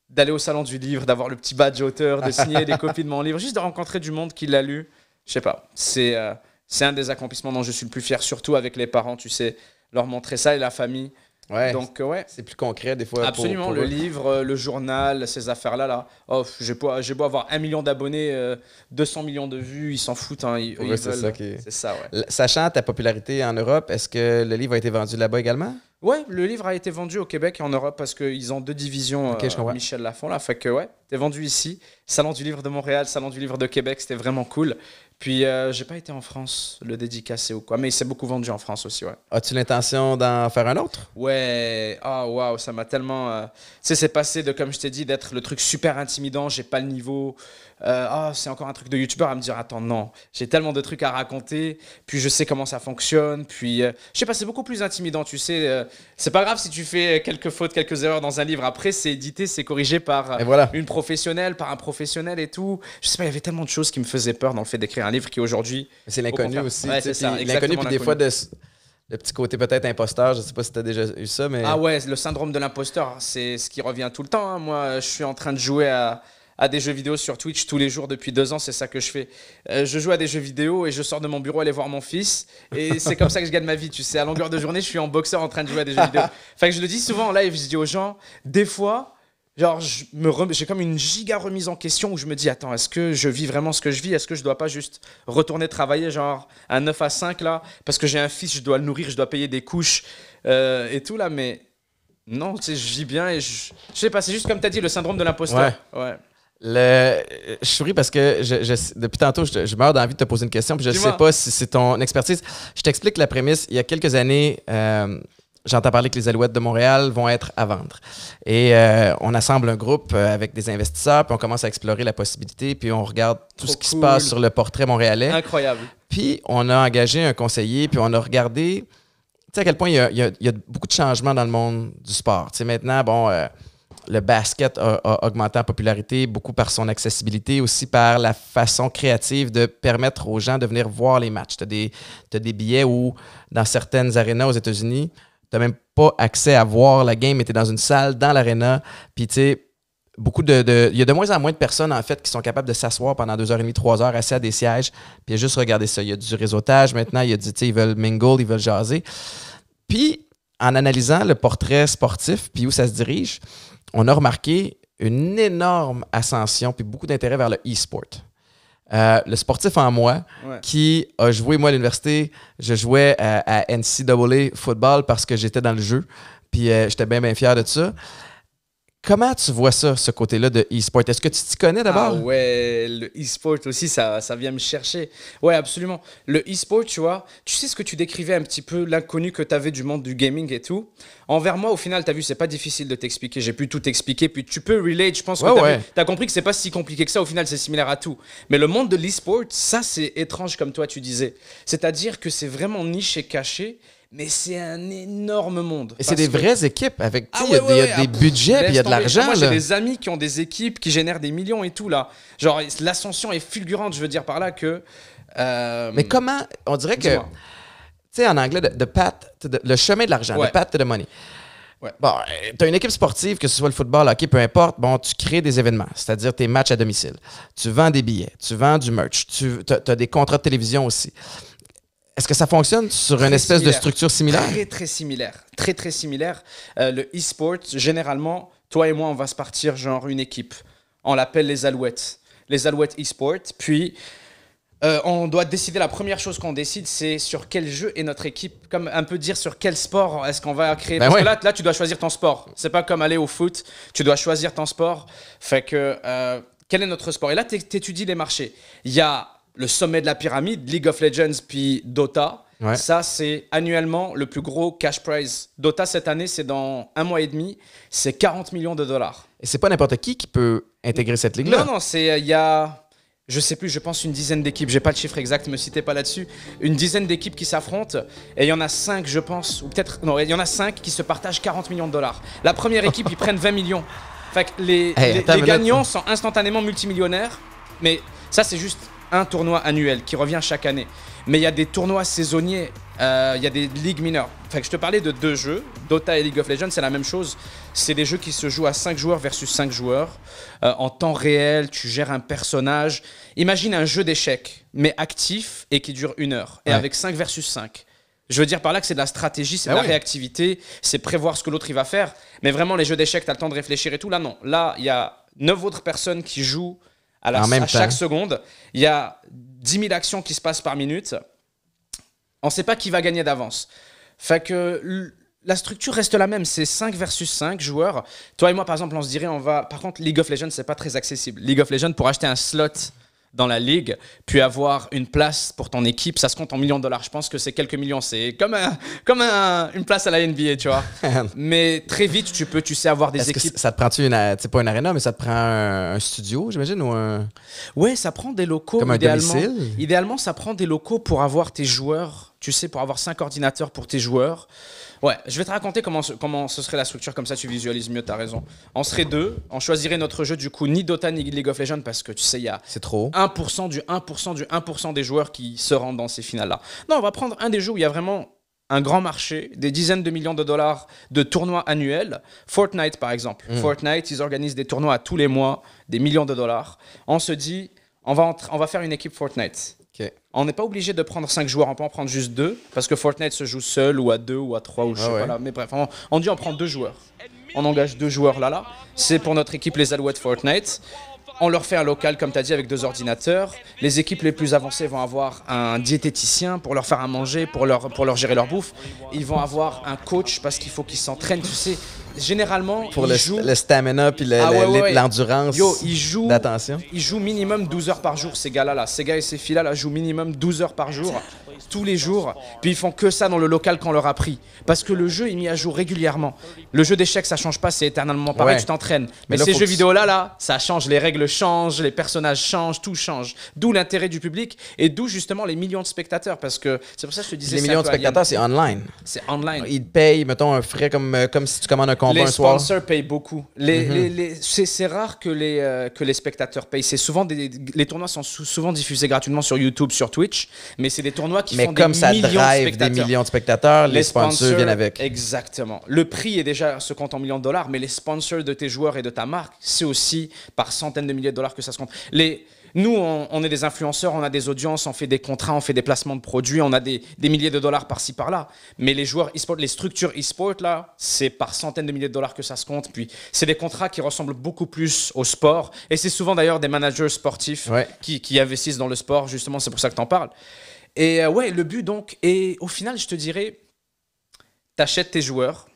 d'aller au salon du livre, d'avoir le petit badge auteur, de signer des copies de mon livre, juste de rencontrer du monde qui l'a lu. Je sais pas, c'est euh, un des accomplissements dont je suis le plus fier, surtout avec les parents, tu sais, leur montrer ça et la famille. Ouais, donc euh, ouais. C'est plus concret des fois. Absolument, pour, pour le eux. livre, le journal, ces affaires-là. Là. Oh, j'ai beau, beau avoir un million d'abonnés, euh, deux cents millions de vues, ils s'en foutent. Hein, ils, ouais, c'est ça, qui... ça ouais. Sachant ta popularité en Europe, est-ce que le livre a été vendu là-bas également? Oui, le livre a été vendu au Québec et en Europe parce qu'ils ont deux divisions, okay, euh, Michel Lafont, là. Fait que ouais, t'es vendu ici. Salon du livre de Montréal, Salon du livre de Québec, c'était vraiment cool. Puis, euh, j'ai pas été en France le dédicacé ou quoi, mais il s'est beaucoup vendu en France aussi, ouais. As-tu l'intention d'en faire un autre? Ouais, ah oh, waouh, ça m'a tellement… Euh... Tu sais, c'est passé de, comme je t'ai dit, d'être le truc super intimidant, j'ai pas le niveau… Ah, euh, oh, c'est encore un truc de youtubeur à me dire, attends, non, j'ai tellement de trucs à raconter, puis je sais comment ça fonctionne, puis… Euh... Je sais pas, c'est beaucoup plus intimidant, tu sais, euh... c'est pas grave si tu fais quelques fautes, quelques erreurs dans un livre, après c'est édité, c'est corrigé par voilà. une professionnelle, par un professionnel et tout. Je sais pas, il y avait tellement de choses qui me faisaient peur dans le fait d'écrire un livre qui aujourd'hui… C'est l'inconnu aussi. Ouais, c'est ça, l'inconnu, puis des fois, de, le petit côté peut-être imposteur, je sais pas si tu as déjà eu ça, mais… Ah ouais, le syndrome de l'imposteur, c'est ce qui revient tout le temps. Hein. Moi, je suis en train de jouer à, à des jeux vidéo sur Twitch tous les jours depuis deux ans, c'est ça que je fais. Euh, je joue à des jeux vidéo et je sors de mon bureau aller voir mon fils, et c'est comme ça que je gagne ma vie, tu sais. À longueur de journée, je suis en boxeur en train de jouer à des jeux vidéo. Enfin, que je le dis souvent en live, je dis aux gens, des fois… Genre, j'ai comme une giga remise en question où je me dis, attends, est-ce que je vis vraiment ce que je vis? Est-ce que je dois pas juste retourner travailler, genre, à neuf à cinq, là? Parce que j'ai un fils, je dois le nourrir, je dois payer des couches euh, et tout, là. Mais non, tu sais, je vis bien et je, je sais pas, c'est juste comme tu as dit, le syndrome de l'imposteur. Ouais. Ouais. Le, je souris parce que je, je, depuis tantôt, je, je meurs d'envie de te poser une question, puis je ne sais pas si c'est ton expertise. Je t'explique la prémisse. Il y a quelques années… Euh, J'entends parler que les Alouettes de Montréal vont être à vendre. Et euh, on assemble un groupe avec des investisseurs, puis on commence à explorer la possibilité, puis on regarde tout Trop ce qui cool. se passe sur le portrait montréalais. Incroyable. Puis on a engagé un conseiller, puis on a regardé, tu sais à quel point il y a, il y a, il y a beaucoup de changements dans le monde du sport. Tu sais, maintenant, bon, euh, le basket a, a augmenté en popularité, beaucoup par son accessibilité, aussi par la façon créative de permettre aux gens de venir voir les matchs. Tu as des, t'as des billets où, dans certaines arénas aux États-Unis, tu n'as même pas accès à voir la game, mais tu es dans une salle, dans l'aréna. Puis, tu sais, beaucoup de, de. Il y a de moins en moins de personnes, en fait, qui sont capables de s'asseoir pendant deux heures et demie, trois heures, assis à des sièges. Puis, juste regarder ça. Il y a du réseautage maintenant. Il y a du. Tu sais, ils veulent mingle, ils veulent jaser. Puis, en analysant le portrait sportif, puis où ça se dirige, on a remarqué une énorme ascension, puis beaucoup d'intérêt vers le e-sport. Euh, le sportif en moi ouais. qui a joué, moi à l'université, je jouais euh, à N C A A football parce que j'étais dans le jeu, puis euh, j'étais bien bien fier de ça. Comment tu vois ça, ce côté-là de e-sport? Est-ce que tu t'y connais d'abord? Ah ouais, le e-sport aussi, ça, ça vient me chercher. Ouais, absolument. Le e-sport, tu vois, tu sais ce que tu décrivais un petit peu, l'inconnu que tu avais du monde du gaming et tout. Envers moi, au final, tu as vu, c'est pas difficile de t'expliquer. J'ai pu tout t'expliquer, puis tu peux relate. Je pense que ouais, tu as, ouais. as compris que c'est pas si compliqué que ça. Au final, c'est similaire à tout. Mais le monde de l'e-sport, ça, c'est étrange comme toi, tu disais. C'est-à-dire que c'est vraiment niche et caché. Mais c'est un énorme monde. Et c'est des que... vraies équipes avec ah, il ouais, ouais, y a des, ouais, des budgets, il y a de l'argent. Moi, j'ai des amis qui ont des équipes qui génèrent des millions et tout là. Genre l'ascension est fulgurante, je veux dire par là que. Euh... Mais comment on dirait que, tu sais en anglais, the path, to the, le chemin de l'argent, ouais. the path to the money. Ouais. Bon, tu as une équipe sportive, que ce soit le football, le hockey, peu importe, bon, tu crées des événements, c'est-à-dire tes matchs à domicile, tu vends des billets, tu vends du merch, tu as, as des contrats de télévision aussi. Est-ce que ça fonctionne sur très une espèce similaire. de structure similaire? Très, très similaire. Très, très similaire. Euh, le e-sport, généralement, toi et moi, on va se partir genre une équipe. On l'appelle les Alouettes. Les Alouettes e-sport. Puis, euh, on doit décider, la première chose qu'on décide, c'est sur quel jeu est notre équipe. Comme un peu dire sur quel sport est-ce qu'on va créer. Ben Parce ouais. que là, là, tu dois choisir ton sport. C'est pas comme aller au foot. Tu dois choisir ton sport. Fait que, euh, quel est notre sport? Et là, tu étudies les marchés. Il y a... le sommet de la pyramide, League of Legends puis Dota, ouais. ça c'est annuellement le plus gros cash prize. Dota cette année, c'est dans un mois et demi, c'est quarante millions de dollars. Et c'est pas n'importe qui qui peut intégrer cette ligue-là? Non, non, c'est il y a, je sais plus, je pense une dizaine d'équipes, j'ai pas le chiffre exact, me citez pas là-dessus, une dizaine d'équipes qui s'affrontent et il y en a cinq, je pense, ou peut-être, non, il y en a cinq qui se partagent quarante millions de dollars. La première équipe, ils prennent vingt millions. Fait que les, hey, les, attends, les gagnants sont instantanément multimillionnaires, mais ça c'est juste... un tournoi annuel qui revient chaque année. Mais il y a des tournois saisonniers, euh, il y a des ligues mineures. Enfin, je te parlais de deux jeux, Dota et League of Legends, c'est la même chose. C'est des jeux qui se jouent à cinq joueurs versus cinq joueurs. Euh, en temps réel, tu gères un personnage. Imagine un jeu d'échecs, mais actif et qui dure une heure. Et ouais. avec cinq versus cinq. Je veux dire par là que c'est de la stratégie, c'est de ah la oui. réactivité, c'est prévoir ce que l'autre il va faire. Mais vraiment, les jeux d'échecs, tu as le temps de réfléchir et tout. Là, non. Là, il y a neuf autres personnes qui jouent À, la, à chaque seconde, il y a dix mille actions qui se passent par minute. On ne sait pas qui va gagner d'avance. Fait que la structure reste la même. C'est cinq versus cinq joueurs. Toi et moi, par exemple, on se dirait, on va... Par contre, League of Legends, c'est pas très accessible. League of Legends, pour acheter un slot dans la ligue, puis avoir une place pour ton équipe, ça se compte en millions de dollars. Je pense que c'est quelques millions. C'est comme, un, comme un, une place à la N B A, tu vois. Mais très vite, tu peux, tu sais, avoir des équipes. Ça te prend-tu, c'est pas une arena, mais ça te prend un, un studio, j'imagine, ou un... Ouais, ça prend des locaux. Comme un idéalement, domicile? Idéalement, ça prend des locaux pour avoir tes joueurs, tu sais, pour avoir cinq ordinateurs pour tes joueurs. Ouais, je vais te raconter comment, comment ce serait la structure, comme ça tu visualises mieux, t'as raison. On serait deux, on choisirait notre jeu, du coup, ni Dota ni League of Legends, parce que tu sais, il y a trop. un pour cent du un pour cent du un pour cent des joueurs qui se rendent dans ces finales-là. Non, on va prendre un des jeux où il y a vraiment un grand marché, des dizaines de millions de dollars de tournois annuels. Fortnite, par exemple. Mmh. Fortnite, ils organisent des tournois à tous les mois, des millions de dollars. On se dit, on va, on va faire une équipe Fortnite. Okay. On n'est pas obligé de prendre cinq joueurs, on peut en prendre juste deux, parce que Fortnite se joue seul ou à deux ou à trois ou je ah sais ouais. pas là, mais bref, on, on dit on prend deux joueurs, on engage deux joueurs là là, c'est pour notre équipe les Alouettes Fortnite, on leur fait un local comme tu as dit avec deux ordinateurs, les équipes les plus avancées vont avoir un diététicien pour leur faire à manger, pour leur, pour leur gérer leur bouffe, ils vont avoir un coach parce qu'il faut qu'ils s'entraînent, tu sais. Généralement, pour ils le, jouent... le stamina puis l'endurance, le, ah ouais, ouais, ouais. ils jouent... Ils jouent minimum douze heures par jour, ces gars-là. Là. Ces gars et ces filles-là là, jouent minimum douze heures par jour, tous les jours. Puis ils font que ça dans le local qu'on leur a pris. Parce que le jeu est mis à jour régulièrement. Le jeu d'échecs, ça change pas, c'est éternellement pareil, ouais. tu t'entraînes. Mais, Mais là, ces jeux que... vidéo-là, là, ça change, les règles changent, les personnages changent, tout change. D'où l'intérêt du public et d'où justement les millions de spectateurs. Parce que c'est pour ça que je te disais... Les millions de spectateurs, c'est online. C'est online. Ils payent, mettons, un frais comme, comme si tu commandes un les sponsors soir. payent beaucoup. Mm-hmm. C'est rare que les, euh, que les spectateurs payent. Souvent des, les tournois sont sou, souvent diffusés gratuitement sur YouTube, sur Twitch, mais c'est des tournois qui mais font comme des, ça millions drive de des millions de spectateurs. Les, les sponsors, sponsors viennent avec. Exactement. Le prix est déjà se compte en millions de dollars, mais les sponsors de tes joueurs et de ta marque, c'est aussi par centaines de milliers de dollars que ça se compte. Les... Nous, on, on est des influenceurs, on a des audiences, on fait des contrats, on fait des placements de produits, on a des, des milliers de dollars par-ci, par-là. Mais les joueurs e-sport, les structures e-sport, là, c'est par centaines de milliers de dollars que ça se compte. Puis, c'est des contrats qui ressemblent beaucoup plus au sport. Et c'est souvent d'ailleurs des managers sportifs ouais. qui, qui investissent dans le sport, justement, c'est pour ça que tu en parles. Et euh, ouais, le but donc, et au final, je te dirais, tu achètes tes joueurs,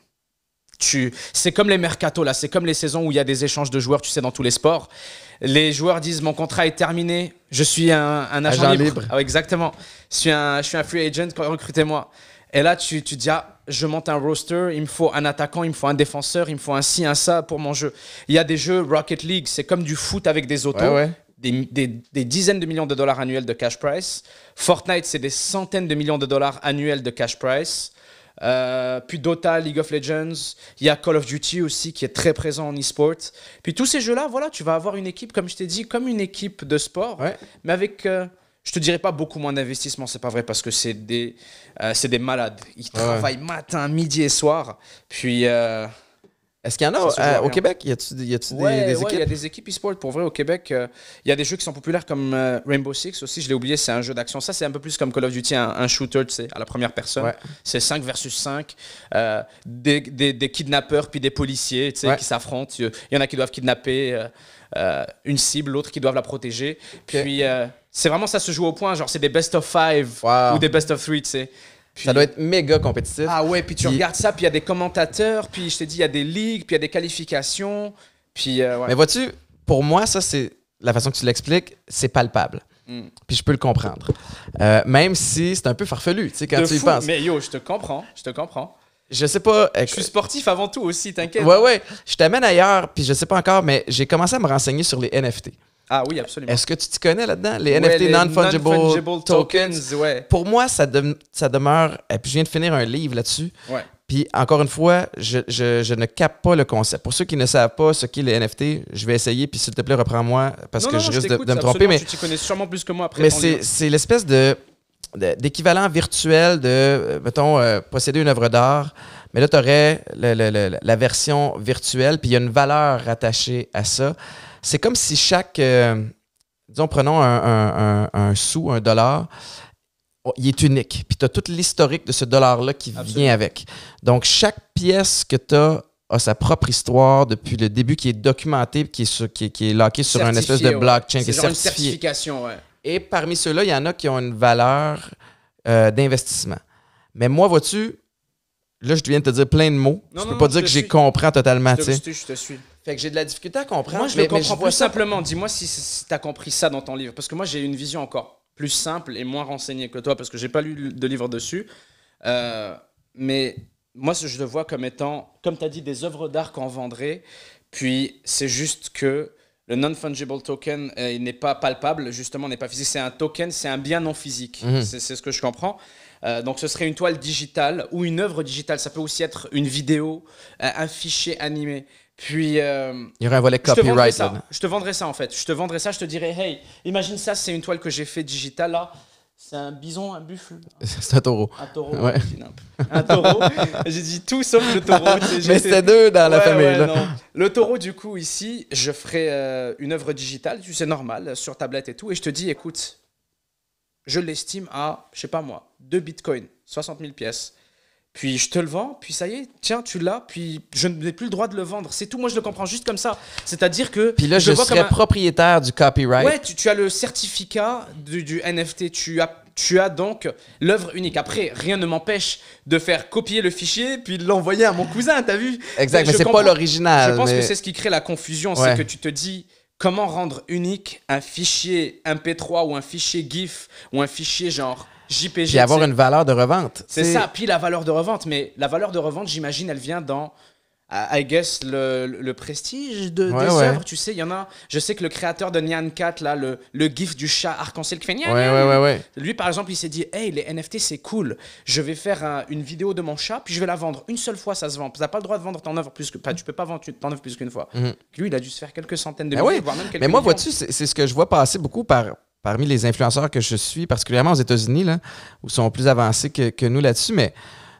Tu... C'est comme les mercatos, là. C'est comme les saisons où il y a des échanges de joueurs, tu sais, dans tous les sports. Les joueurs disent, mon contrat est terminé, je suis un, un agent, agent libre. libre. Ah, ouais, exactement. Je suis, un, je suis un free agent, recrutez-moi. Et là, tu, tu dis, ah, je monte un roster, il me faut un attaquant, il me faut un défenseur, il me faut un ci, un ça pour mon jeu. Il y a des jeux Rocket League, c'est comme du foot avec des autos. Ouais, ouais. Des, des, des dizaines de millions de dollars annuels de cash price. Fortnite, c'est des centaines de millions de dollars annuels de cash price. Euh, puis Dota, League of Legends, il y a Call of Duty aussi qui est très présent en e-sport. Puis tous ces jeux-là, voilà, tu vas avoir une équipe, comme je t'ai dit, comme une équipe de sport, ouais. mais avec, euh, je te dirais pas beaucoup moins d'investissement, c'est pas vrai, parce que c'est des, euh, c'est des malades. Ils ouais. travaillent matin, midi et soir. Puis... Euh, Est-ce qu'il y en a euh, au Québec? Y a-t-il des, des ouais, équipes? Ouais, il y a des équipes e-sport pour vrai au Québec. Il euh, y a des jeux qui sont populaires comme euh, Rainbow Six aussi, je l'ai oublié, c'est un jeu d'action. Ça, c'est un peu plus comme Call of Duty, un, un shooter, tu sais, à la première personne. Ouais. C'est cinq versus cinq, euh, des, des, des kidnappeurs puis des policiers, tu sais, ouais. qui s'affrontent. Il y en a qui doivent kidnapper euh, euh, une cible, l'autre qui doivent la protéger. Okay. Puis euh, c'est vraiment ça se joue au point, genre c'est des best of five wow. ou des best of three, tu sais. Puis, ça doit être méga compétitif. Ah ouais, puis tu puis, regardes ça, puis il y a des commentateurs, puis je t'ai dit, il y a des ligues, puis il y a des qualifications, puis... Euh, ouais. Mais vois-tu, pour moi, ça, c'est la façon que tu l'expliques, c'est palpable. Mm. Puis je peux le comprendre. Euh, même si c'est un peu farfelu, tu sais, quand de tu fou, y penses. Mais yo, je te comprends, je te comprends. Je sais pas... Euh, je suis sportif avant tout aussi, t'inquiète. Ouais, ouais, je t'amène ailleurs, puis je sais pas encore, mais j'ai commencé à me renseigner sur les N F T. Ah oui, absolument. Est-ce que tu t'y connais là-dedans? Les ouais, N F T, non-fungible non tokens. tokens ouais. Pour moi, ça, de, ça demeure... Et puis je viens de finir un livre là-dessus. Ouais. Puis encore une fois, je, je, je ne capte pas le concept. Pour ceux qui ne savent pas ce qu'est les N F T, je vais essayer, puis s'il te plaît, reprends-moi, parce non, que non, je risque de, de me tromper. Mais tu t'y connais sûrement plus que moi après. Mais c'est l'espèce de, de, d'équivalent virtuel de, mettons, euh, posséder une œuvre d'art. Mais là, tu aurais le, le, le, la version virtuelle, puis il y a une valeur rattachée à ça. C'est comme si chaque, euh, disons, prenons un, un, un, un sou, un dollar, il est unique. Puis tu as tout l'historique de ce dollar-là qui Absolument. Vient avec. Donc, chaque pièce que tu as a sa propre histoire depuis le début, qui est documentée, qui est, sur, qui est, qui est lockée sur certifié, un espèce de blockchain, ouais. qui est genre certifié. Une certification, ouais. Et parmi ceux-là, il y en a qui ont une valeur euh, d'investissement. Mais moi, vois-tu, là, je viens de te dire plein de mots. Non, je ne peux non, pas non, dire que j'y comprends totalement. Je te, je te suis. Fait que j'ai de la difficulté à comprendre. Moi, je mais, le comprends plus simplement. Dis-moi si, si tu as compris ça dans ton livre. Parce que moi, j'ai une vision encore plus simple et moins renseignée que toi, parce que j'ai pas lu de livre dessus. Euh, mais moi, je le vois comme étant, comme tu as dit, des œuvres d'art qu'on vendrait. Puis, c'est juste que le non-fungible token, euh, il n'est pas palpable, justement, n'est pas physique. C'est un token, c'est un bien non physique. Mmh. C'est ce que je comprends. Euh, donc, ce serait une toile digitale ou une œuvre digitale. Ça peut aussi être une vidéo, euh, un fichier animé. Puis, euh, il y aurait un volet copyright. Je, je te vendrais ça en fait. Je te vendrais ça, je te dirais, hey, imagine ça, c'est une toile que j'ai fait digitale là. C'est un bison, un buffle. C'est un taureau. Un taureau. Ouais. Un taureau. J'ai dit tout sauf le taureau. Mais c'était deux dans la ouais, famille. Ouais, là. Non. Le taureau, du coup, ici, je ferais euh, une œuvre digitale, tu sais, normal, sur tablette et tout. Et je te dis, écoute, je l'estime à, je sais pas moi, deux bitcoins, soixante mille pièces. Puis je te le vends, puis ça y est, tiens, tu l'as, puis je n'ai plus le droit de le vendre. C'est tout, moi je le comprends juste comme ça. C'est-à-dire que... Puis là, je, je vois serais comme un... propriétaire du copyright. Ouais, tu, tu as le certificat du, du N F T, tu as, tu as donc l'œuvre unique. Après, rien ne m'empêche de faire copier le fichier, puis de l'envoyer à mon cousin, t'as vu? Exact, mais, mais c'est pas l'original. Je pense mais... que c'est ce qui crée la confusion, ouais. c'est que tu te dis... Comment rendre unique un fichier M P trois ou un fichier GIF ou un fichier genre J P G? Puis avoir une valeur de revente. C'est ça, puis la valeur de revente. Mais la valeur de revente, j'imagine, elle vient dans, uh, I guess, le, le prestige de, ouais, des œuvres. Ouais. Tu sais, il y en a, je sais que le créateur de Nyan quatre, là, le, le GIF du chat arc-en-ciel qui fait Nyan, ouais, ouais, ouais, ouais. Lui, par exemple, il s'est dit, hey, les N F T, c'est cool. Je vais faire un, une vidéo de mon chat, puis je vais la vendre. Une seule fois, ça se vend. Tu n'as pas le droit de vendre ton œuvre plus que. Pas, tu peux pas vendre ton œuvre plus qu'une fois. Mm-hmm. Lui, il a dû se faire quelques centaines de milliers, ben oui. voire même quelques Mais moi, vois-tu, c'est ce que je vois passer beaucoup par. Parmi les influenceurs que je suis, particulièrement aux États-Unis, là, où ils sont plus avancés que, que nous là-dessus, mais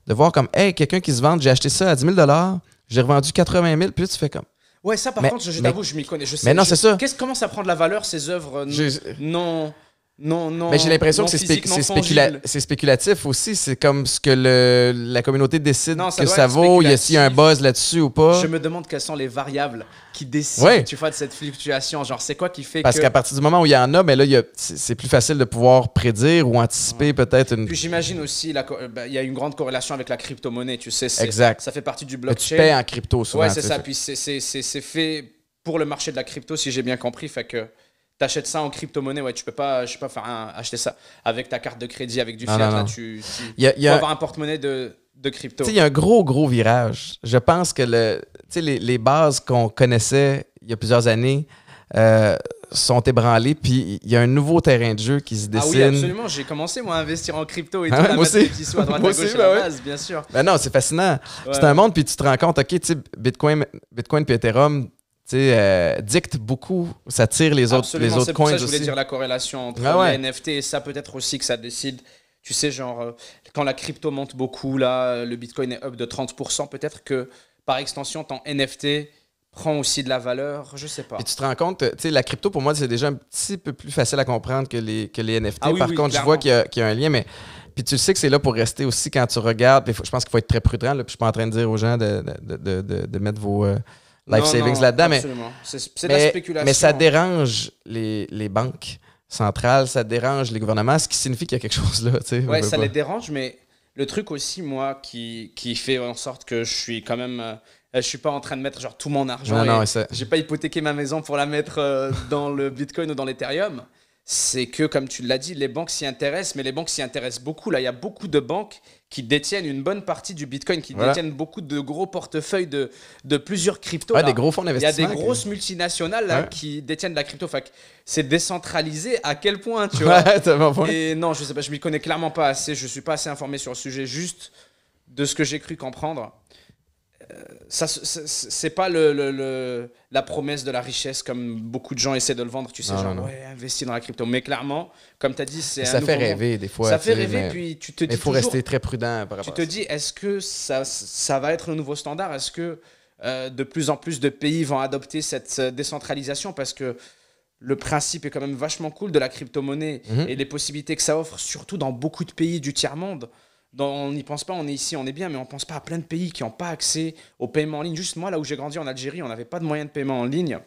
de voir comme, hey, quelqu'un qui se vend, j'ai acheté ça à dix mille dollars, j'ai revendu quatre-vingt mille, puis tu fais comme. Ouais, ça, par mais, contre, je t'avoue, je m'y connais. Je sais, mais non, c'est ça. Comment ça prend de la valeur, ces œuvres je... non. Non, non. Mais j'ai l'impression que c'est spé spécula spéculatif aussi. C'est comme ce que le, la communauté décide non, ça que ça vaut, s'il y a un buzz là-dessus ou pas. Je me demande quelles sont les variables qui décident ouais. tu vois, de cette fluctuation. Genre, c'est quoi qui fait Parce que... Parce qu'à partir du moment où il y en a, mais là, c'est plus facile de pouvoir prédire ou anticiper ouais. peut-être une... Puis j'imagine aussi, il ben, y a une grande corrélation avec la crypto-monnaie, tu sais. Exact. Ça fait partie du blockchain. Mais tu paies en crypto souvent. Oui, c'est ça. Puis c'est fait pour le marché de la crypto, si j'ai bien compris, fait que... T'achètes ça en crypto-monnaie, ouais, tu peux pas, je sais pas, faire un, acheter ça avec ta carte de crédit, avec du fiat, non, non, là, non. tu, tu y a, y a, peux avoir un porte-monnaie de, de crypto. Il y a un gros, gros virage. Je pense que le, les, les bases qu'on connaissait il y a plusieurs années euh, sont ébranlées, puis il y a un nouveau terrain de jeu qui se dessine. Ah oui, absolument. J'ai commencé, moi, à investir en crypto et ah tout, ouais, à mettre des petits sous à droite à gauche aussi, à la base, ouais. bien sûr. Ben non, c'est fascinant. Ouais. C'est un monde, puis tu te rends compte, OK, Bitcoin, Bitcoin puis Ethereum, tu sais, euh, dicte beaucoup, ça tire les autres, les autres coins aussi. Absolument, c'est pour ça que je voulais dire la corrélation entre ah ouais. les N F T et ça, peut-être aussi que ça décide, tu sais, genre, euh, quand la crypto monte beaucoup, là, le Bitcoin est up de trente pour cent, peut-être que, par extension, ton N F T prend aussi de la valeur, je sais pas. Et tu te rends compte, tu sais, la crypto, pour moi, c'est déjà un petit peu plus facile à comprendre que les, que les N F T. Ah oui, par oui, contre, clairement. Je vois qu'il y, qu'il y a un lien, mais... Puis tu sais que c'est là pour rester aussi quand tu regardes, je pense qu'il faut être très prudent, là, puis je suis pas en train de dire aux gens de, de, de, de, de mettre vos... Euh, life savings là-dedans, mais, mais, mais ça dérange les, les banques centrales, ça dérange les gouvernements, ce qui signifie qu'il y a quelque chose là. Oui, ça pas. les dérange, mais le truc aussi, moi, qui, qui fait en sorte que je suis quand même... Euh, je suis pas en train de mettre genre tout mon argent. Non, non, ça... J'ai pas hypothéqué ma maison pour la mettre euh, dans le Bitcoin ou dans l'Ethereum. C'est que, comme tu l'as dit, les banques s'y intéressent, mais les banques s'y intéressent beaucoup. Là, il y a beaucoup de banques qui détiennent une bonne partie du Bitcoin, qui voilà. détiennent beaucoup de gros portefeuilles de, de plusieurs cryptos. Ouais, des gros fonds d'investissement. Il y a des grosses multinationales là, ouais. qui détiennent de la crypto. C'est décentralisé à quel point, tu vois. Et non, je sais pas, je m'y connais clairement pas assez. Je suis pas assez informé sur le sujet, juste de ce que j'ai cru comprendre. Ça, c'est pas le, le, le, la promesse de la richesse comme beaucoup de gens essaient de le vendre, tu sais, non, genre, non, non. ouais, investir dans la crypto. Mais clairement, comme tu as dit, c'est ça fait rêver monde. des fois. Ça fait rêver, mais puis tu te dis. Il faut toujours, rester très prudent par rapport Tu te à ça. dis, est-ce que ça, ça va être le nouveau standard? Est-ce que euh, de plus en plus de pays vont adopter cette décentralisation? Parce que le principe est quand même vachement cool de la crypto-monnaie mm-hmm. et les possibilités que ça offre, surtout dans beaucoup de pays du tiers-monde. Dans, on n'y pense pas, on est ici, on est bien, mais on ne pense pas à plein de pays qui n'ont pas accès au paiement en ligne. Juste moi, là où j'ai grandi en Algérie, on n'avait pas de moyens de paiement en ligne.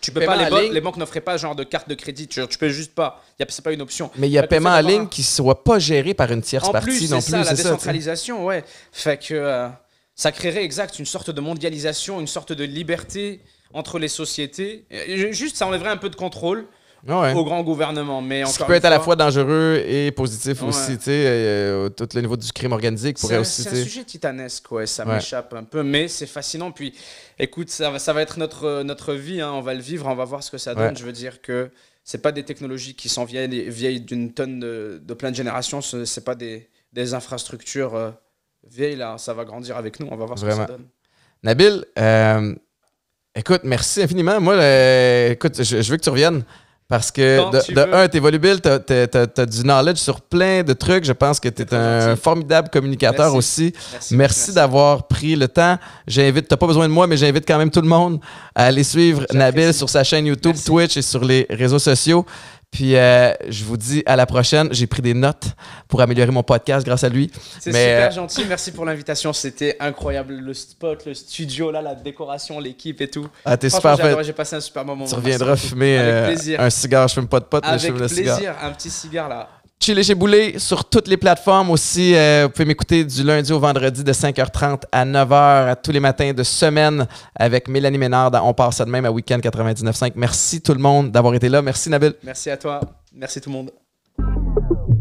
Tu peux pas, les, ban ligne. les banques n'offraient pas genre de carte de crédit, tu, tu peux juste pas, c'est pas une option. Mais il y a paiement en ligne un... qui ne soit pas géré par une tierce en partie plus, non plus. En plus, c'est ça, la décentralisation, ça, ouais. Fait que euh, ça créerait, exact, une sorte de mondialisation, une sorte de liberté entre les sociétés. Et juste, ça enlèverait un peu de contrôle. Ouais. Au grand gouvernement. Mais encore ce qui peut être fois, à la fois dangereux et positif ouais. aussi, tu sais, euh, tout le niveau du crime organisé qui pourrait aussi. C'est un sujet titanesque, ouais, ça ouais. m'échappe un peu, mais c'est fascinant. Puis écoute, ça va, ça va être notre, notre vie, hein, on va le vivre, on va voir ce que ça donne. Ouais. Je veux dire que ce n'est pas des technologies qui sont vieilles, vieilles d'une tonne de, de plein de générations, ce n'est pas des, des infrastructures euh, vieilles, là, ça va grandir avec nous, on va voir ce Vraiment. que ça donne. Nabil, euh, écoute, merci infiniment. Moi, euh, écoute, je, je veux que tu reviennes. Parce que, de, de un, t'es volubile, t'as, t'as, t'as du knowledge sur plein de trucs. Je pense que t'es un formidable communicateur merci. aussi. Merci, merci d'avoir pris le temps. J'invite, t'as pas besoin de moi, mais j'invite quand même tout le monde à aller suivre Nabil sur sa chaîne YouTube, merci. Twitch et sur les réseaux sociaux. Puis, euh, je vous dis à la prochaine. J'ai pris des notes pour améliorer mon podcast grâce à lui. C'est super euh... gentil. Merci pour l'invitation. C'était incroyable. Le spot, le studio, là, la décoration, l'équipe et tout. Ah, t'es super fait. J'ai passé un super moment. Tu reviendras fumer euh, un cigare. Je fume pas de pote, mais je fume le cigare. Avec plaisir. Un petit cigare, là. Chiller chez Boulay sur toutes les plateformes aussi. Euh, vous pouvez m'écouter du lundi au vendredi de cinq heures trente à neuf heures tous les matins de semaine avec Mélanie Ménard. On part ça de même à Week-end quatre-vingt-dix-neuf point cinq. Merci tout le monde d'avoir été là. Merci Nabil. Merci à toi. Merci tout le monde.